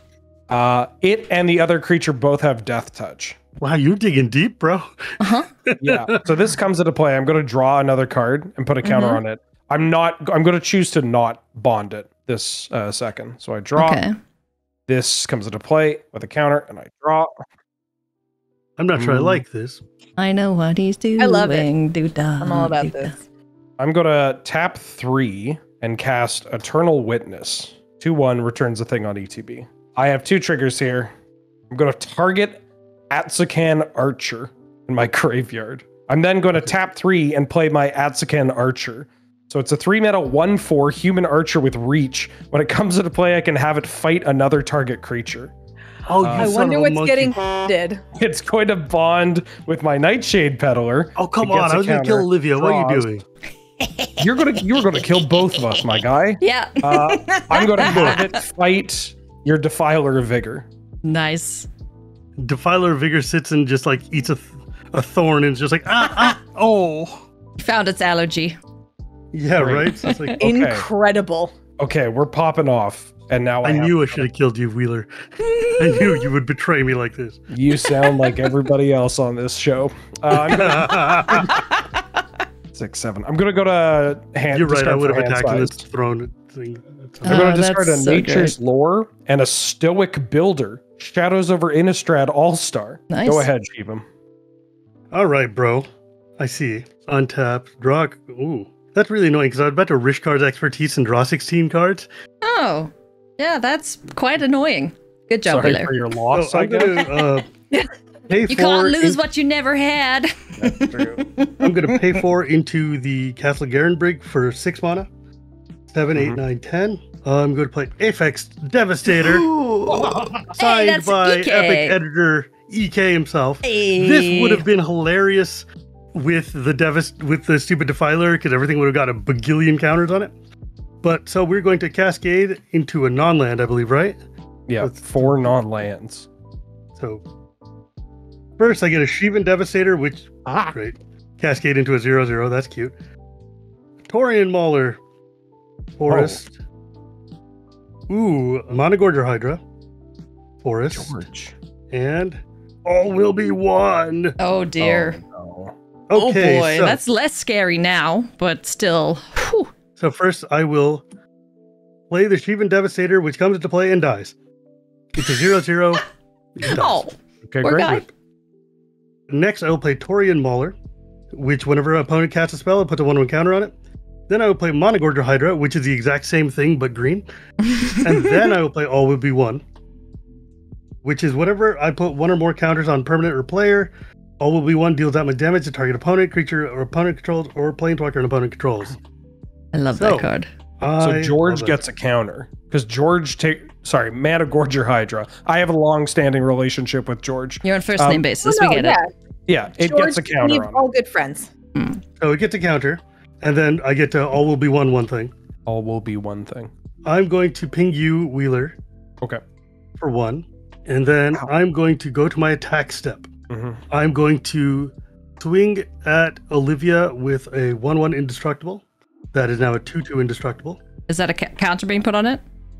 uh, it and the other creature both have Death Touch. Wow, you're digging deep, bro. Uh-huh. Yeah. So this comes into play. I'm going to draw another card and put a counter mm-hmm. on it. I'm not. I'm going to choose to not bond it this uh, second. So I draw. Okay. This comes into play with a counter, and I draw. I'm not mm. sure I like this. I know what he's doing. I love it. Doo-dah, I'm all about doo-dah. this. I'm going to tap three and cast Eternal Witness. two one returns a thing on E T B. I have two triggers here. I'm going to target Atsukan Archer in my graveyard. I'm then going to tap three and play my Atsukan Archer. So it's a three mana one four human archer with reach. When it comes into play, I can have it fight another target creature. Oh, you uh, I wonder what's monkey. getting did. It's going to bond with my Nightshade Peddler. Oh come on! I was going to kill Olivia. What are you doing? You're gonna you're gonna kill both of us, my guy. Yeah. Uh, I'm going to have it fight your Defiler of Vigor. Nice. Defiler of Vigor sits and just like eats a, th a thorn and is just like, ah, ah, oh. Found its allergy. Yeah, right? So it's like, okay. Incredible. Okay, we're popping off. And now I, I knew I should have killed you, Wheeler. I knew you would betray me like this. You sound like everybody else on this show. Uh, I'm gonna six, seven. I'm going to go to hand. You're right, I would have attacked this throne thing. Oh, I'm going to discard a so Nature's good. Lore and a Stoic Builder. Shadows over Innistrad All-Star. Nice. Go ahead, Shivam. All right, bro. I see. Untap. Draw. Ooh. That's really annoying because I was about to Rishkar's expertise and draw sixteen cards. Oh. Yeah, that's quite annoying. Good job, Sorry Wheeler. for your loss, so I guess. Uh, pay you for can't lose what you never had. That's true. I'm going to pay four into the Castle Garenbrig for six mana. Seven, mm-hmm. eight, nine, ten. I'm going to play Apex Devastator. Signed hey, by E K. Epic Editor E K himself. Hey. This would have been hilarious with the devast with the stupid Defiler, because everything would have got a bagillion counters on it. But so we're going to cascade into a non-land, I believe, right? Yeah, with four non-lands. So first I get a Shivan Devastator, which ah. great. Cascade into a zero zero. That's cute. Taurian Mauler. Forest. Oh. Ooh, Managorger Hydra. Forest. George. And All Will Be One. Oh dear. Oh, no. Okay, oh boy, so that's less scary now, but still. Whew. So first I will play the Shivan Devastator, which comes into play and dies. It's a zero zero. It oh. Okay, great. Guy. Next I will play Taurian Mauler, which whenever an opponent casts a spell, it puts a one one counter on it. Then I will play Managorger Hydra, which is the exact same thing, but green. And then I will play All Will Be One, which is whenever I put one or more counters on permanent or player, All Will Be One deals that much damage to target opponent, creature, or opponent controls, or planeswalker an opponent controls. I love so, that card. I so George gets a counter. Because George take sorry, Managorger Hydra. I have a long-standing relationship with George. You're on first um, name basis, no, we get yeah. it. Yeah, it George gets a counter on all it. Good friends. Mm. So it gets a counter. And then I get to all will be one one thing. All will be one thing. I'm going to ping you, Wheeler. Okay. For one. And then Ow. I'm going to go to my attack step. Mm-hmm. I'm going to swing at Olivia with a one one indestructible. That is now a two two indestructible. Is that a ca counter being put on it?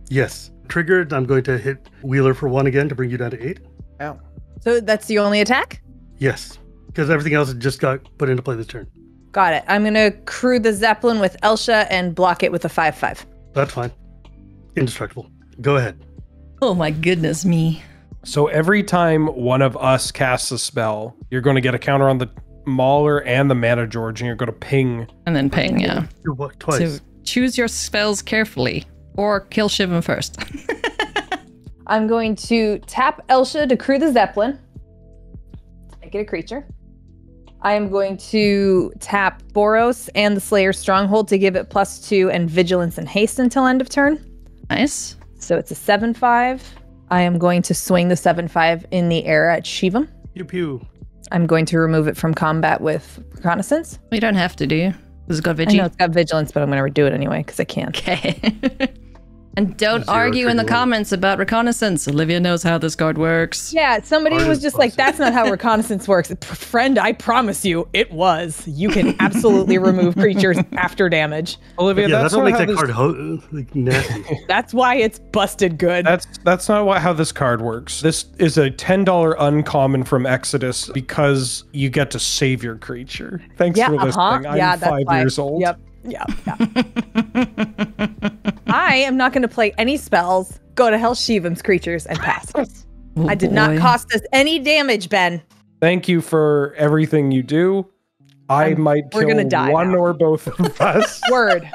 Yes. Triggered, I'm going to hit Wheeler for one again to bring you down to eight. Ow. So that's the only attack? Yes. Because everything else just got put into play this turn. Got it. I'm going to crew the Zeppelin with Elsha and block it with a five five. That's fine. Indestructible. Go ahead. Oh my goodness me. So every time one of us casts a spell, you're going to get a counter on the Mauler and the Managorger, and you're going to ping. And then ping, yeah. Twice. So choose your spells carefully, or kill Shivan first. I'm going to tap Elsha to crew the Zeppelin. Make it a creature. I am going to tap Boros and the Slayer's Stronghold to give it plus two and Vigilance and Haste until end of turn. Nice. So it's a seven five. I am going to swing the seven five in the air at Shivam. Pew pew. I'm going to remove it from combat with Reconnaissance. You don't have to, do you? It's got Vigilance. I know it's got Vigilance, but I'm going to redo it anyway because I can. Okay. And don't Zero argue in the comments about Reconnaissance. Olivia knows how this card works. Yeah, somebody Artist was just like, that's not how Reconnaissance works. Friend, I promise you, it was. You can absolutely remove creatures after damage. Olivia, yeah, that's, that's what makes that this... card ho like, nasty. That's why it's busted good. That's that's not what, how this card works. This is a ten dollar uncommon from Exodus because you get to save your creature. Thanks yeah, for uh-huh. listening. I'm yeah, five why. years old. Yep. Yeah, yeah. I am not going to play any spells. Go to hell, Shivam's creatures, and pass. Oh, I did boy. not cost us any damage, Ben. Thank you for everything you do. I I'm, might we're kill gonna die one now. or both of us. Word.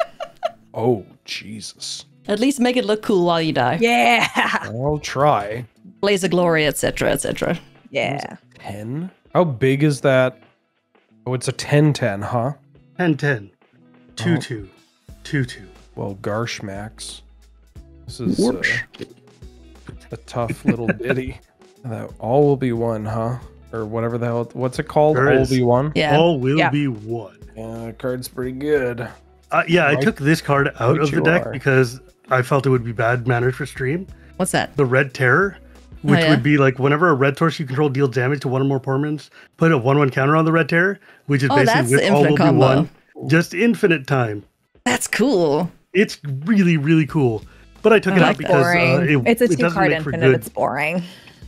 Oh, Jesus. At least make it look cool while you die. Yeah. I'll try. Blaze of Glory, et cetera, et cetera. Yeah. ten? How big is that? Oh, it's a ten ten, huh? ten ten. Two, two, two, two. Well, Garsh Max. This is uh, a tough little ditty. That all will be one, huh? Or whatever the hell. What's it called? All will be one. Yeah. All will yeah. be one. Yeah, that card's pretty good. Uh, yeah, I, I took this card out of the deck are. because I felt it would be bad manners for stream. What's that? The Red Terror, which oh, yeah. would be like whenever a red source you control deals damage to one or more permanents, put a one one counter on the Red Terror, which is oh, basically with all will combo. be one. Just infinite time. That's cool. It's really, really cool. But I took oh, it out because uh, it, it's a two it card infinite. Good... It's boring.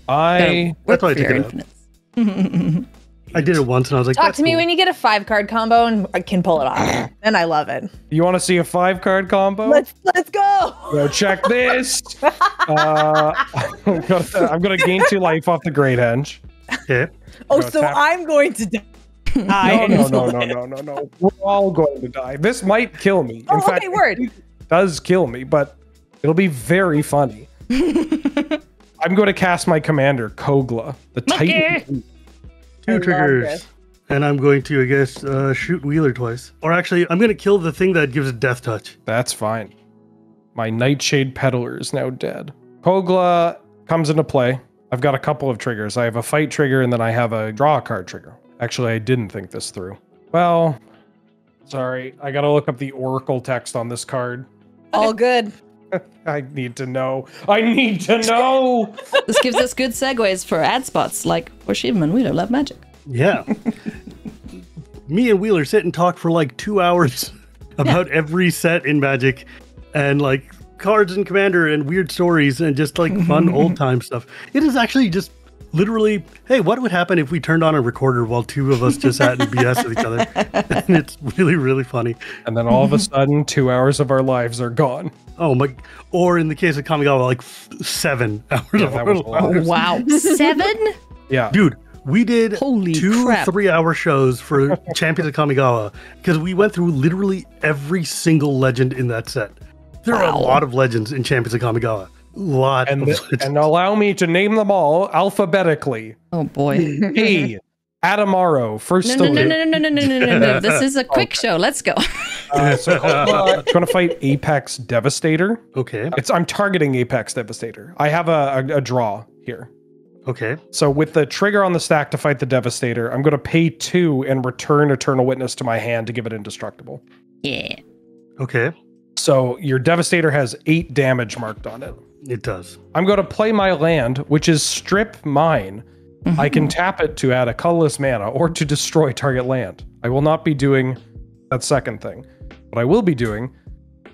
I. That's why I took it out. I did it once and I was like, talk to me cool. when you get a five card combo and I can pull it off. And I love it. You want to see a five card combo? Let's let's go. Go check this. uh, I'm gonna, I'm gonna gain two life off the Great Henge. Okay. Oh, so tap. I'm going to. Die. No, no, no, no, no, no, no. We're all going to die. This might kill me. In oh, fact, okay, word. It does kill me, but it'll be very funny. I'm going to cast my commander, Kogla, the Monkey. Titan. Two triggers. And I'm going to, I guess, uh, shoot Wheeler twice. Or actually, I'm going to kill the thing that gives it Death Touch. That's fine. My Nightshade Peddler is now dead. Kogla comes into play. I've got a couple of triggers. I have a fight trigger, and then I have a draw a card trigger. Actually, I didn't think this through. Well, sorry. I got to look up the Oracle text on this card. All good. I need to know. I need to know. This gives us good segues for ad spots like for Shivam and Wheeler Love Magic. Yeah. Me and Wheeler sit and talk for like two hours about yeah. every set in Magic and like cards and Commander and weird stories and just like fun old time stuff. It is actually just literally, hey, what would happen if we turned on a recorder while two of us just sat and B S with each other? And it's really, really funny. And then all of a sudden, two hours of our lives are gone. Oh my, or in the case of Kamigawa, like seven hours yeah, of our lives. Wow. Seven? Yeah. Dude. We did Holy two crap. three hour shows for Champions of Kamigawa because we went through literally every single legend in that set. There wow. are a lot of legends in Champions of Kamigawa. A lot and, of legends. And allow me to name them all alphabetically. Oh boy. A. Adamaro, first no, no, no, no, no, no, no, no, no, no. This is a quick okay. show. Let's go. uh, so I'm trying to fight Apex Devastator. Okay. It's, I'm targeting Apex Devastator. I have a, a, a draw here. Okay. So with the trigger on the stack to fight the Devastator, I'm going to pay two and return Eternal Witness to my hand to give it indestructible. Yeah. Okay. So your Devastator has eight damage marked on it. It does. I'm going to play my land, which is strip mine. Mm-hmm. I can tap it to add a colorless mana or to destroy target land. I will not be doing that second thing. What I will be doing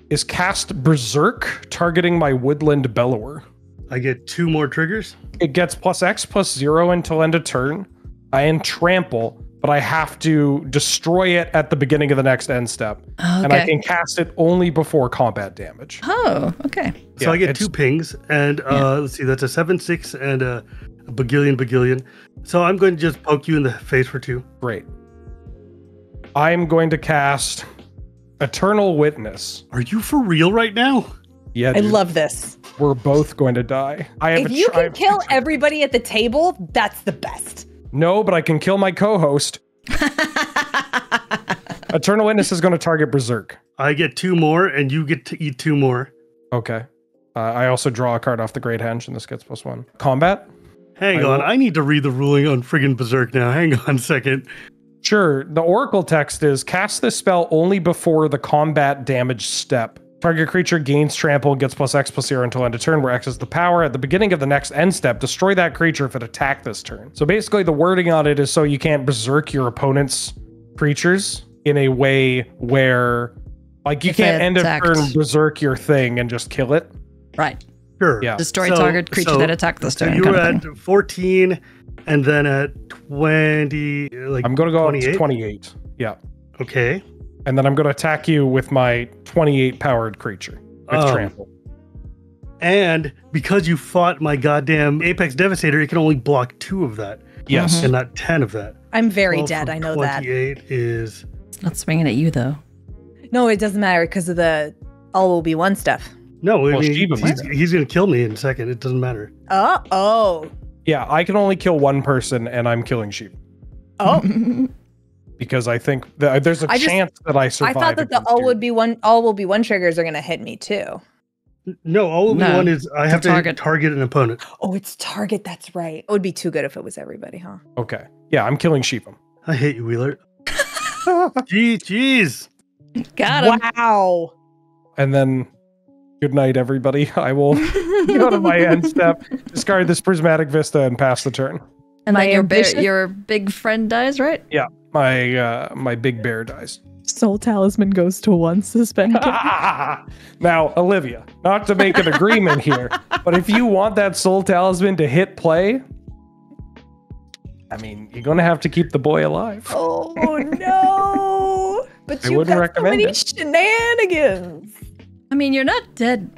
is cast Berserk, targeting my Woodland Bellower. I get two more triggers. It gets plus X plus zero until end of turn. I entrample, but I have to destroy it at the beginning of the next end step. Oh, okay. And I can cast it only before combat damage. Oh, okay. So yeah, I get two pings and uh, yeah. let's see, that's a seven, six and a, a bagillion, bagillion. So I'm going to just poke you in the face for two. Great. I'm going to cast Eternal Witness. Are you for real right now? Yeah, I dude. love this. We're both going to die. I have if you can kill everybody at the table, that's the best. No, but I can kill my co-host. Eternal Witness is going to target Berserk. I get two more, and you get to eat two more. Okay. Uh, I also draw a card off the Great Henge, and this gets plus one. Combat? Hang I on, will... I need to read the ruling on friggin' Berserk now. Hang on a second. Sure, the Oracle text is, cast this spell only before the combat damage step. Target creature gains trample, gets plus X plus zero until end of turn, where X is the power. At the beginning of the next end step, destroy that creature if it attacked this turn. So basically the wording on it is so you can't berserk your opponent's creatures in a way where, like, you if can't end attacked. of turn berserk your thing and just kill it. Right. Sure. Yeah. Destroy so, target creature so, that attacked this so turn. You were at thing. fourteen and then at twenty, like I'm going to go twenty-eight? Up to twenty-eight. Yeah. Okay. And then I'm going to attack you with my twenty-eight powered creature with um, trample. And because you fought my goddamn Apex Devastator, it can only block two of that. Yes. Mm-hmm. And not ten of that. I'm very dead. I know that. twenty-eight is... It's not swinging at you, though. No, it doesn't matter because of the All Will Be One stuff. No, well, I mean, he's, he's, he's going to kill me in a second. It doesn't matter. Oh, oh. Yeah, I can only kill one person, and I'm killing Sheep. Oh. Because I think th there's a I chance just, that I survive. I thought that the all would be one, all will be one triggers are going to hit me too. No, all will no. be one is I it's have to target. target an opponent. Oh, it's target. That's right. It would be too good if it was everybody, huh? Okay. Yeah, I'm killing Shivam. I hate you, Wheeler. Gee, jeez. Got him. Wow. And then, good night, everybody. I will go to my end step, discard this prismatic vista, and pass the turn. And like your big, your big friend dies, right? Yeah. My uh, my big bear dies. Soul Talisman goes to one suspended. Now, Olivia, not to make an agreement here, but if you want that Soul Talisman to hit play, I mean, you're going to have to keep the boy alive. Oh, no. But you wouldn't recommend it. So many shenanigans. I mean, you're not dead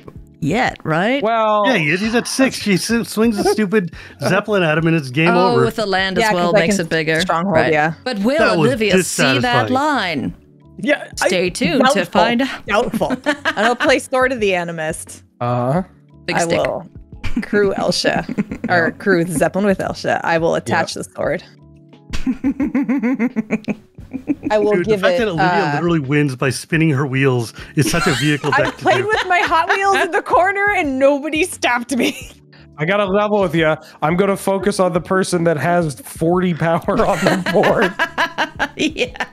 yet, right? Well, yeah, he is. He's at six. She swings a stupid zeppelin at him, and it's game oh, over. Oh, with the land as yeah, well makes it bigger. Stronghold, right. yeah. But will Olivia see that line? Yeah. Stay I, tuned doubtful, to find out. Doubtful. And I'll play Sword of the Animist. Uh. Big I stick. will crew Elsha, or crew Zeppelin with Elsha. I will attach yeah. the sword. I will Dude, give the fact it. That Olivia uh, literally wins by spinning her wheels is such a vehicle. I played to do. with my Hot Wheels in the corner and nobody stopped me. I got to level with you. I'm going to focus on the person that has forty power on the board. Yeah.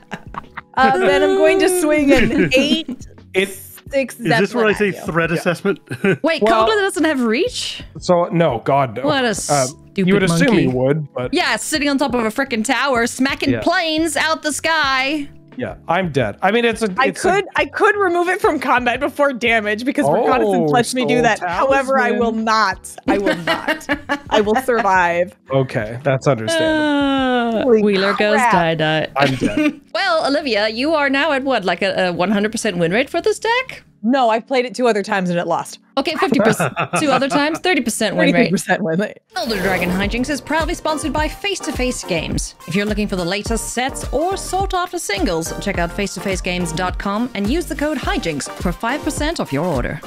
Uh, then I'm going to swing an eight. It's. Six, is this where I say threat assessment? Wait, well, Kogla doesn't have reach? So, no, God, no. What a uh, stupid You would monkey. assume he would, but... Yeah, sitting on top of a freaking tower, smacking yeah. planes out the sky. Yeah, I'm dead. I mean, it's a... It's I, could, a, I could remove it from combat before damage because oh, Reconnaissance lets me do that. Talisman. However, I will not. I will not. I will survive. Okay, that's understandable. Uh, Wheeler crap. goes die-die. I'm dead. Well, Olivia, you are now at what, like a one hundred percent win rate for this deck? No, I've played it two other times and it lost. Okay, fifty percent. Two other times, thirty percent win rate. thirty percent win rate. Elder Dragon Hijinks is proudly sponsored by Face to Face Games. If you're looking for the latest sets or sought after singles, check out face to face games dot com and use the code Hijinks for five percent off your order.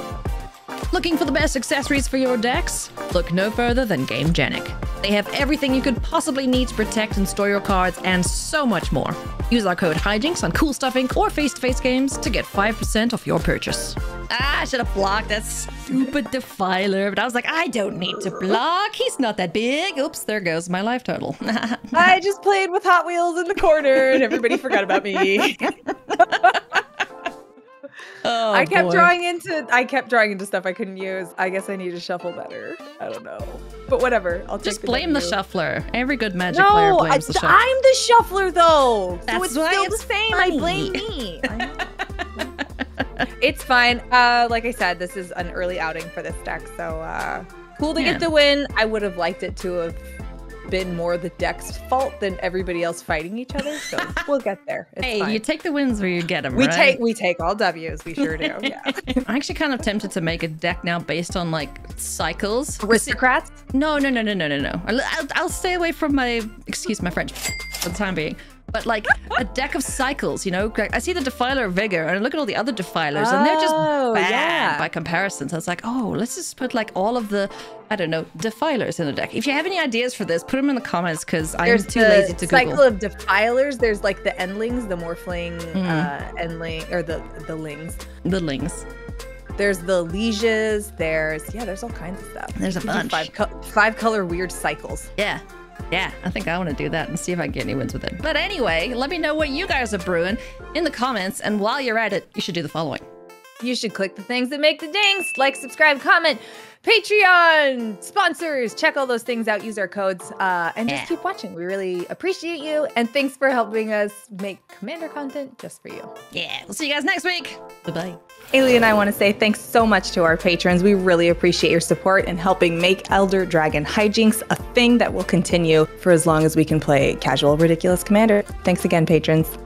Looking for the best accessories for your decks? Look no further than Gamegenic. They have everything you could possibly need to protect and store your cards and so much more. Use our code Hijinks on Cool Stuff Incorporated or Face to Face Games to get five percent off your purchase. Ah, I should have blocked that stupid Defiler, but I was like, I don't need to block. He's not that big. Oops, there goes my life total. I just played with Hot Wheels in the corner and everybody forgot about me. Oh, I kept boy. drawing into I kept drawing into stuff I couldn't use. I guess I need to shuffle better. I don't know. But whatever. I'll just blame the shuffler. Every good Magic no, player blames I, the shuffler. I'm the shuffler though. That's so it's why still it's the same. Funny. I blame me. I know. It's fine. Uh like I said, this is an early outing for this deck, so uh cool to yeah. get the win. I would have liked it to have been more the deck's fault than everybody else fighting each other, so we'll get there. It's hey, fine. You take the wins where you get them, we right? take we take all W's, we sure do. Yeah. I'm actually kind of tempted to make a deck now based on like cycles. Aristocrats? No, no, no, no, no, no, no. I'll, I'll, I'll stay away from my excuse my French for the time being. But like a deck of cycles, you know. I see the Defiler of Vigor, and I look at all the other Defilers, oh, and they're just bad yeah. by comparison. So I was like, oh, let's just put like all of the, I don't know, Defilers in a deck. If you have any ideas for this, put them in the comments because I'm too lazy to Google. There's the cycle of Defilers. There's like the Endlings, the Morphling, mm. uh, Endling, or the the Lings. The Lings. There's the Lieges. There's yeah. There's all kinds of stuff. There's a bunch. Five, co five color weird cycles. Yeah. Yeah, I think I want to do that and see if I can get any wins with it. But anyway, let me know what you guys are brewing in the comments. And while you're at it, you should do the following. You should click the things that make the dings. Like, subscribe, comment, Patreon, sponsors. Check all those things out. Use our codes uh, and just yeah. keep watching. We really appreciate you. And thanks for helping us make Commander content just for you. Yeah, we'll see you guys next week. Bye-bye. Ailey and I want to say thanks so much to our patrons. We really appreciate your support in helping make Elder Dragon Hijinks a thing that will continue for as long as we can play casual, ridiculous Commander. Thanks again, patrons.